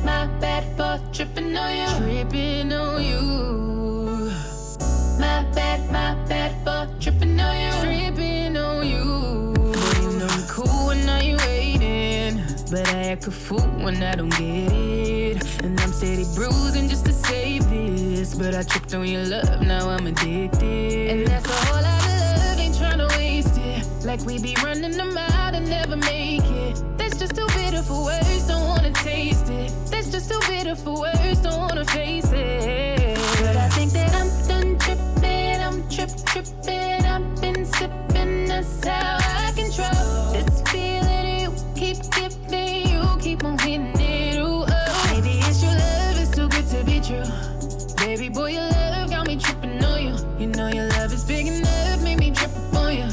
act a fool when I don't get it. And I'm steady bruising just to save this. But I tripped on your love, now I'm addicted. And that's a whole lot of love, ain't tryna waste it. Like we be running them out and never make it. That's just too bitter for words, don't wanna taste it. That's just too bitter for words, don't wanna face it. But I think that I'm done tripping, I'm trip tripping. I've been sipping, that's how I control this feeling you keep giving, you keep on hitting it. Ooh, oh. Maybe it's your love, it's too good to be true. Baby boy, your love got me tripping on you. You know your love is big enough, made me trip on you.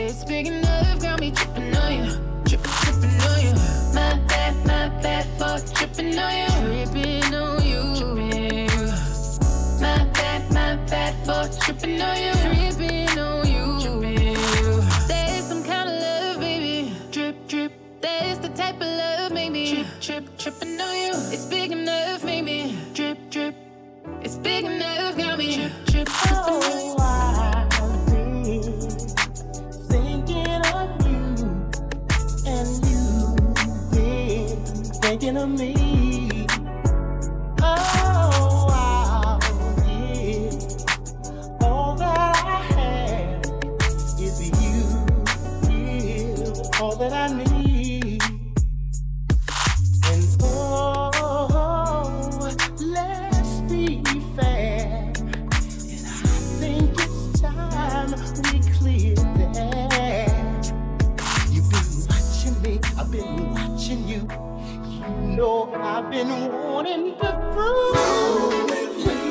It's big enough, got me tripping on you, trip, tripping on you. My bad, my bad for tripping on you, tripping on you. My bad, my bad for tripping on you, tripping on you. That is some kind of love, baby. Drip, drip. That is the type of love, maybe. Trip, trip, tripping on you. It's big enough, maybe. Drip, drip. It's big enough, got me. Trip, trip, tripping on you. Thinking of you and you, yeah, thinking of me. Oh. All that I need, and oh, let's be fair. And I think it's time we clear that. You've been watching me, I've been watching you. You know I've been wanting to prove with you,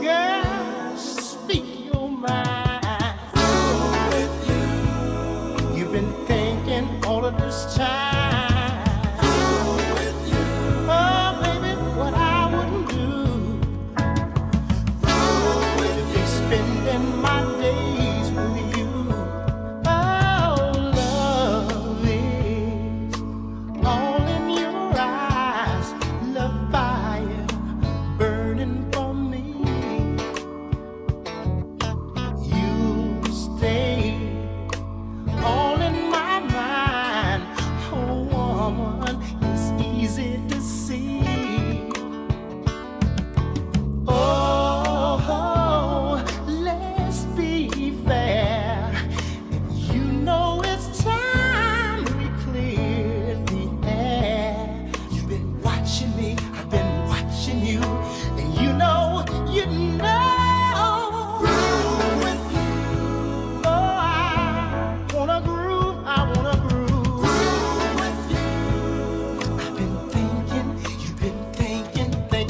girl. Speak your mind. All of this time, with you. Oh baby, what I wouldn't do. Oh, with you, spending my days with you. Oh, love is all in your eyes. Love fire burning for me. You stay all in my. It's easy to see. Oh, let's be fair. You know it's time we clear the air. You've been watching me, I've been watching you, and you know, you know. Groove with you. Oh, I wanna groove, I wanna groove.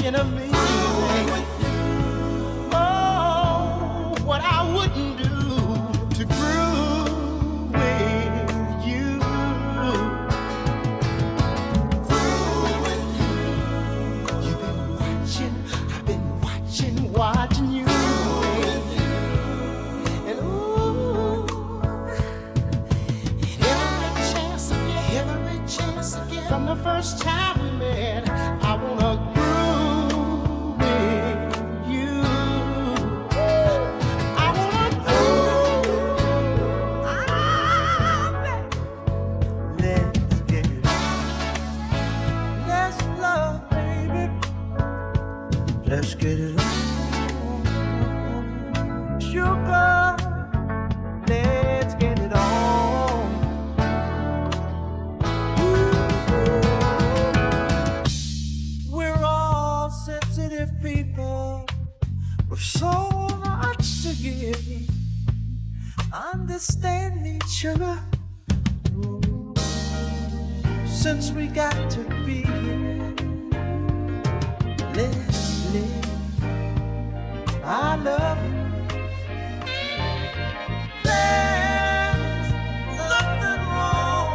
Of me. Oh, what I wouldn't do to groove with you. Groove with you. You've been watching, I've been watching, watching you. And ooh, every chance I get, every chance I get, from the first time we met, I wanna. Let's get it on, sugar. Let's get it on. Ooh. We're all sensitive people with so much to give. Understand each other. Ooh. Since we got to be here, let's. I love you. There's nothing wrong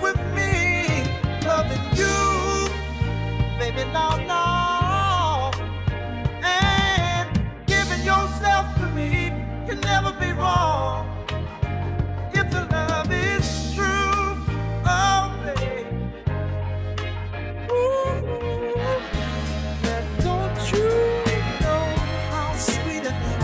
with me loving you, baby, no, no. And giving yourself to me can never be wrong. If the love is true, oh baby. Ooh. You know how sweet I am.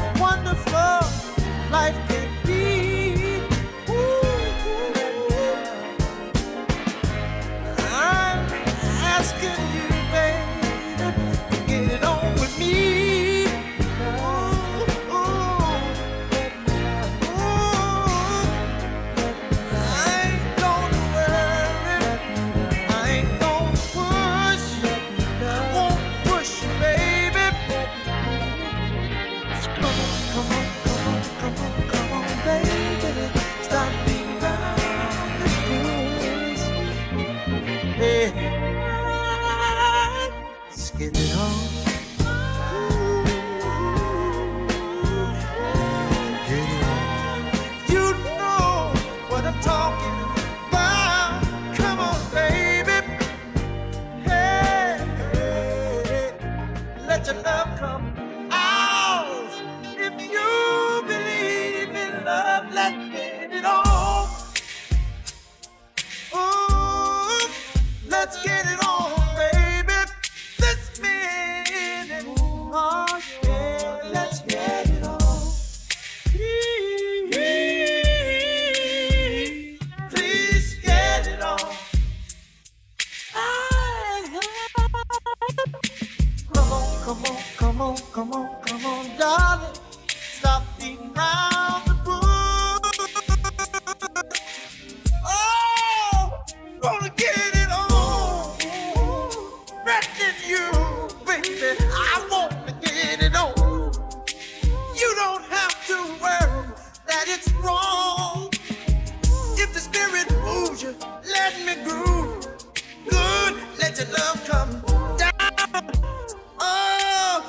your love come out. If you believe in love, let's get it on. Ooh, let's get it on, baby. This minute, oh yeah, let's get it on. Please, please get it on. Come on, come on, come on, come on, come on, darling. Stop being round the bush. Oh, gonna get it on. Wrecking you, baby. I want to get it on. You don't have to worry that it's wrong. If the spirit moves you, let me groove. Good, let your love come down. Oh,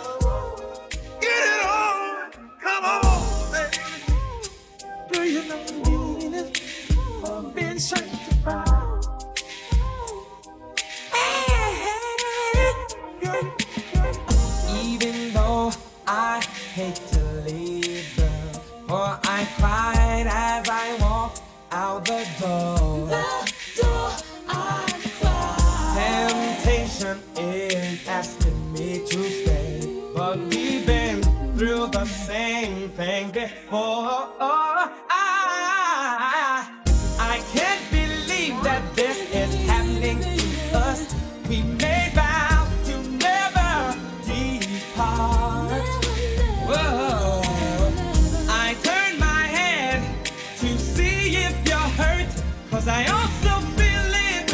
get it on, come on, baby. Do you know the meaning of being sanctified? Even though I hate to leave them, for I cried as I walked out the door. The door I cried. Temptation is asking me to stay, but we've been through the same thing before. I, I can't believe that this is happening to us. We made vows to never depart. Whoa. I turn my head to see if you're hurt, 'cause I also feel it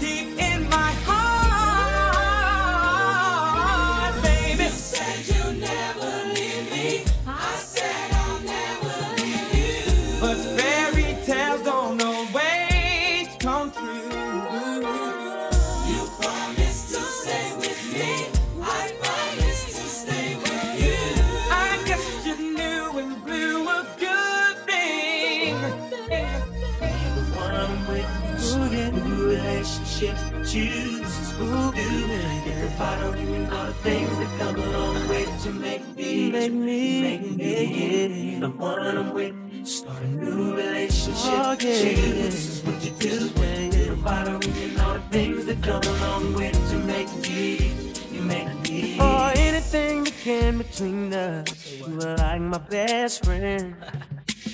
deep in my heart. Baby, you said you'll never leave me. I said I'll never leave you. But fairy tales don't always come true. You promised to stay with me. I promised to stay with you. I guess you knew and blew a good thing. What I'm witnessing in a relationship chooses who do it. If I don't do all the things that come along with to make me, make me, make me. The one I'm with, start a new relationship. Chooses what you do when if I don't do all the things that come along with to make me, you make me. Or anything that came between us, you were like my best friend.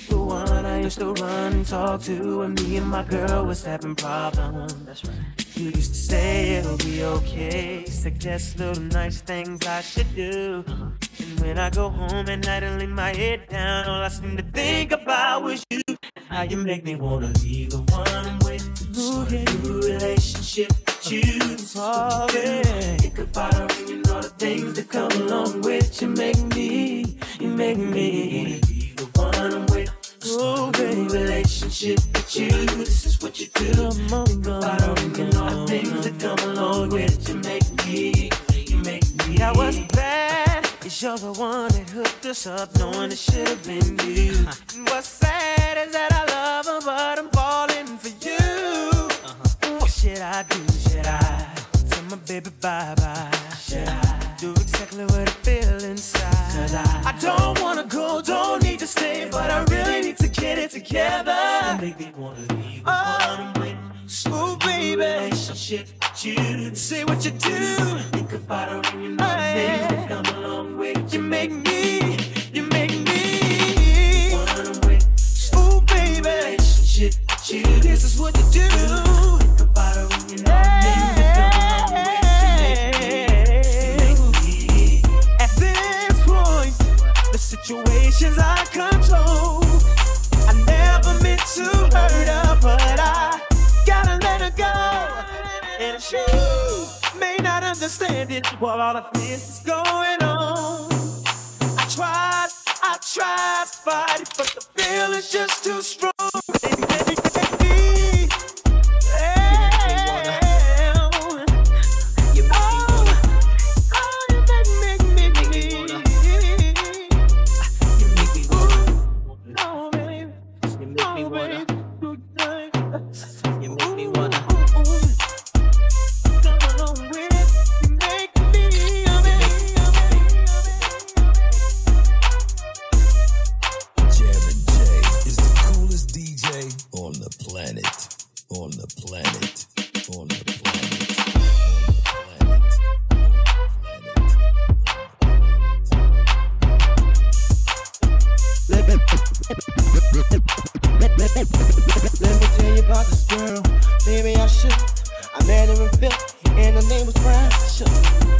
The one I used to run and talk to when me and my girl was having problems. That's right. You used to say it'll be okay, suggest little nice things I should do. Uh-huh. And when I go home at night and lay my head down, all I seem to think about was you. How you make me wanna be the one I'm with. Start a new relationship, choose what you do. Think about all the things that come along with you. Make me, you make me. The one I'm with, start a new relationship with you. This is what you do. Think about all the things that come along with you. Make me, you make me. I was bad, 'cause you're the one that hooked us up, knowing it should have been you. And what's sad is that I love her, but I'm falling for you. Uh-huh. What should I do? Should I tell my baby bye-bye? Should I do exactly what I feel inside? 'Cause I, I don't wanna go, don't need to stay, but I really need to get it together. And make me wanna leave. Oh, oh baby, relationship you. Say what you do. Think about it when you know things that come along with you. You make me, you make me. Oh baby, relationship you. This is what you do. Think about it when you know things that come along with you. Situations I control. I never meant to hurt her, but I gotta let her go. And she may not understand it while all of this is going on. I tried, I tried to fight it, but the feeling's just too strong. Let me tell you about this girl, baby I should. I met her in Philly, and her name was Frasha.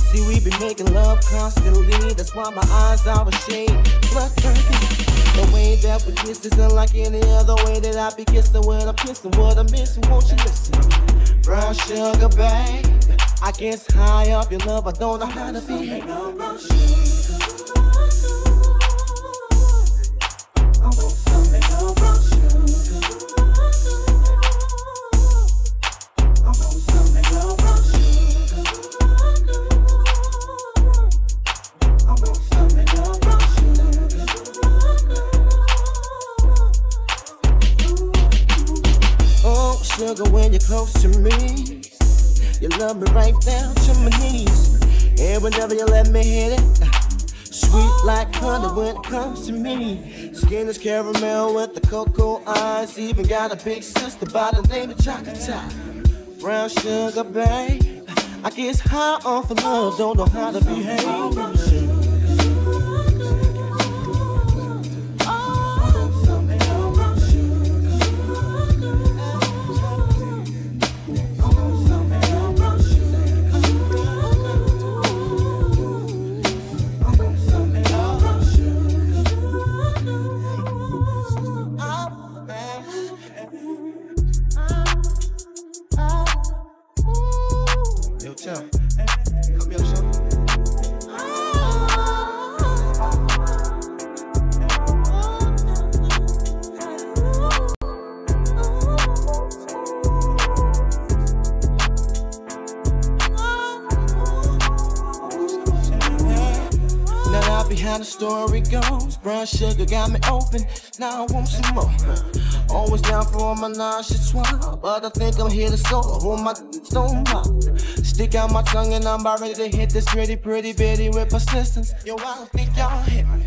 See, we been making love constantly, that's why my eyes are a shade. Plus, the way that we kiss is unlike any other way that I be kissing. When I'm kissing, what I miss, won't you listen? Brown sugar, babe, I guess high up your love, I don't know how to be. Sugar, when you're close to me, you love me right down to my knees. And whenever you let me hit it, sweet like honey when it comes to me. Skin is caramel with the cocoa eyes. Even got a big sister by the name of Chocolate Top. Brown sugar, babe, I guess high off of love, don't know how to behave. How the story goes, brown sugar got me open, now I want some more. Always down for all my nauseous swap, but I think I'm here to solo on my stone block. Stick out my tongue and I'm about ready to hit this pretty, pretty bitty with persistence. Yo, I don't think y'all hit me.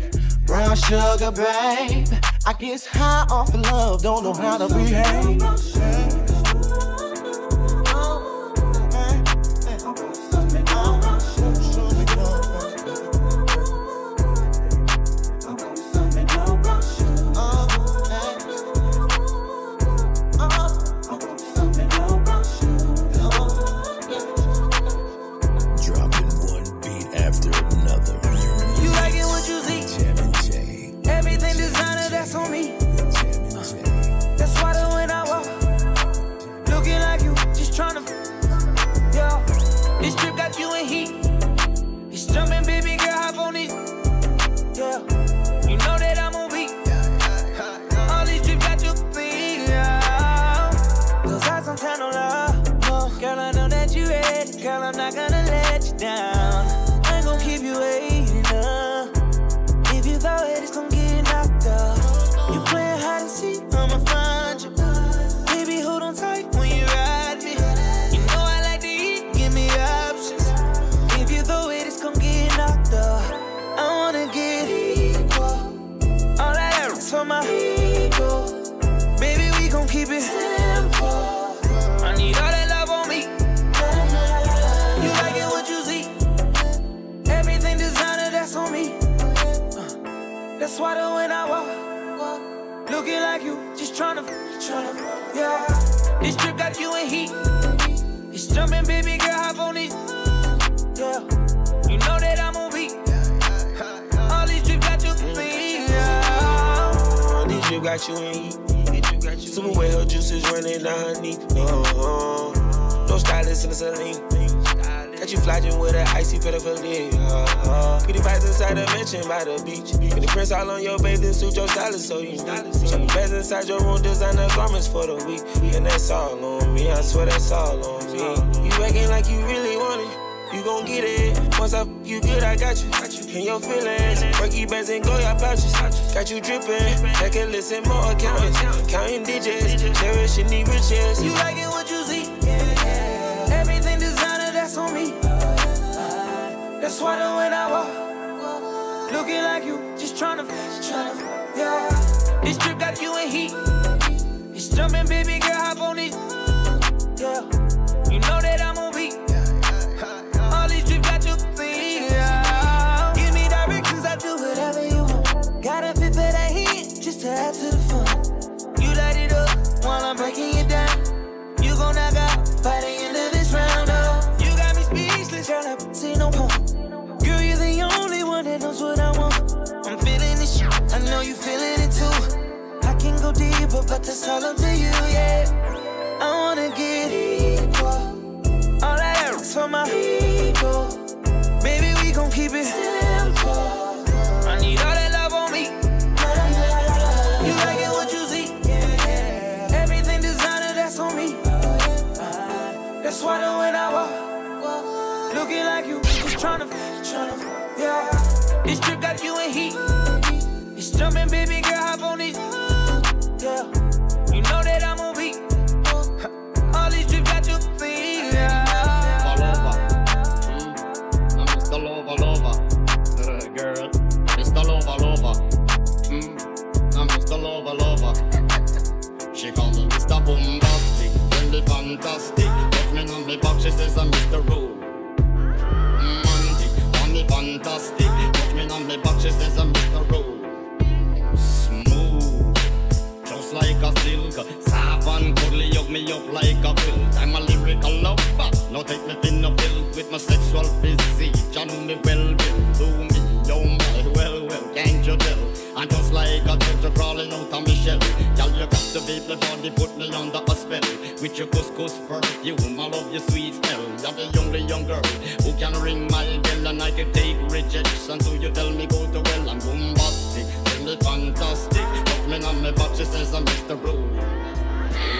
Brown sugar, babe, I guess high off of love, don't know how to behave. So you know, some beds inside your room, designer garments for the week. And that's all on me, I swear that's all on me. You acting like you really want it, you gon' get it. Once I f*** you good, I got you, in your feelings. Breaky bands and go your pouches, got you drippin'. That can listen more accountants, counting D Js, cherishing the riches. You liking what you see, everything designer, that's on me. That's why the way I walk, looking like you, just tryna tryna. Yeah. This trip got you in heat. It's jumping, baby girl, hop on it. Yeah, you know that I'm on beat. All these trips got you clean. Yeah. Give me directions, I do whatever you want. Got a fit for that heat, just to add to the fun. You light it up. head knows what I want. I'm feeling this shit, I know you feeling it too. I can go deeper, but that's all up to you, yeah. I wanna get equal. All I have is for my people. Baby, we gon' keep it simple. I need all that love on me. You like it, what you see? Everything designer, that's on me. That's why the when I walk, looking like you, just tryna, yeah. This trip got you in heat. It's jumping, baby girl, hop on it. Yeah, you know that I'm on beat. All these trips got you clean. Yeah. All over, I'm still over, over, girl. I'm still over, over, I'm still over, over. She called me Mister Bombastic, really fantastic. On my back, she says I'm Mister Rowe. Romantic, on me fantastic. Touch me on my back, she says I'm Mister Rowe. Smooth, just like a silk. Soft and curly, hug me up like a quilt. I'm a lyrical lover. Now take me thin a pill with my sexual physique. You know me well, well. Do me, oh my, well, well. Can't you tell? And just like a turtle crawling out of my shell. Y'all, you captivate my body, put me under a spell. With your couscous perfume, I love your sweet smell. You're the only young girl who can ring my bell. And I can take rejection, so you tell me go to hell. I'm bombastic, tell me fantastic. Touch me on my back, she says I'm Mister Rowe.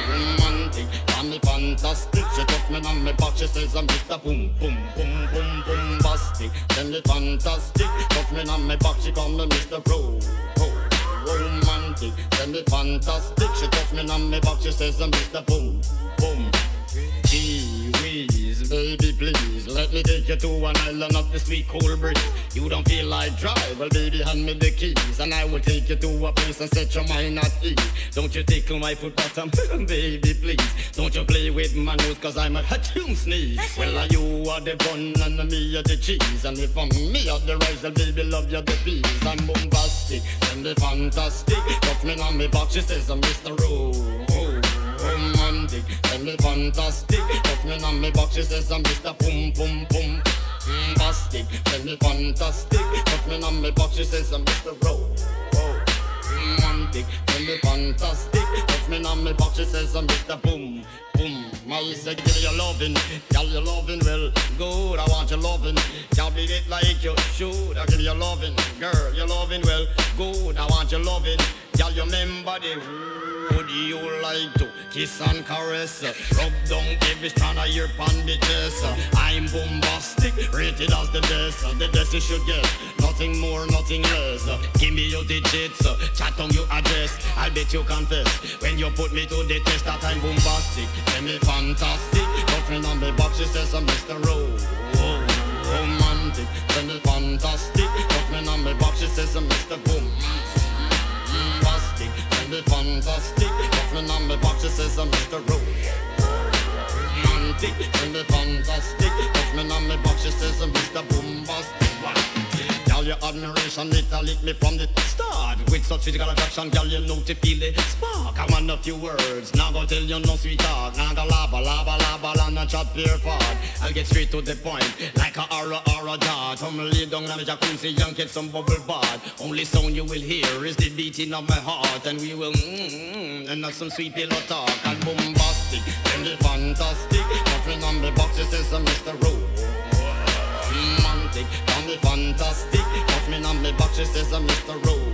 Romantic, tell me fantastic. She touch me on my back, she says I'm Mister Boom, boom, boom, boom, bombastic. Tell me fantastic. Touch me on my back, she call me Mister Rowe. Romantic, tell me fantastic. She touch me on my back, she says I'm Mister Boom, boom. Gee whiz, baby please, let me take you to an island of the sweet cold breeze. You don't feel like drive, well baby hand me the keys. And I will take you to a place and set your mind at ease. Don't you tickle my foot bottom, baby please. Don't you play with my nose, cause I'm a hatchoon sneeze. Well uh, you are the bun and me are the cheese. And if I'm me are the rice, then baby love you the peas. I'm bombastic, and the fantastic. Touch me on me box, she says I'm Mister Rowe. Romantic, tell me fantastic. Touch me on me box, she says I'm Mister Pum Pum Pum. Bombastic, tell me fantastic. Touch me on me box, she says I'm Mister Rowe. Romantic, tell me fantastic. Touch me on me box, she says I'm Mister Boom Boom. I say give me your lovin', girl your lovin' well good. I want your lovin', y'all be it like you should. I give you your lovin', girl your lovin' well good. I want your lovin', y'all you remember the. Would you like to kiss and caress? Rub down every strand of your bandages. I'm bombastic, rated as the best. The best you should get, nothing more, nothing less. Give me your digits, chat on your address. I'll bet you confess, when you put me to the test that I'm bombastic. Tell me fantastic, touch me on the box, she says I'm Mister Rowe. Romantic, tell me fantastic, touch me on the box, she says I'm Mister Boom. Bombastic, tell me fantastic. Touch me on my box, she says I'm Mister Rowe. Romantic, tell me fantastic. Touch me on my box, she says I'm Mister Bombastic. Girl, your admiration, it lit me from the start. With such physical attraction, girl, you know to feel the spark. I want a few words, now go tell you no sweetheart. Now go labba, labba, labba, and a chat beer fart. I'll get straight to the point, like a aura, aura dart. I'm lay down on the jacuzzi and get some bubble bath. Only sound you will hear is the beating of my heart. And we will mmm, and have some sweet pillow talk. And bombastic, and the fantastic. Nothing on the box, it says I'm Mister Rowe. Romantic, tell me fantastic. Touch me on my box, she says I'm Mister Rowe.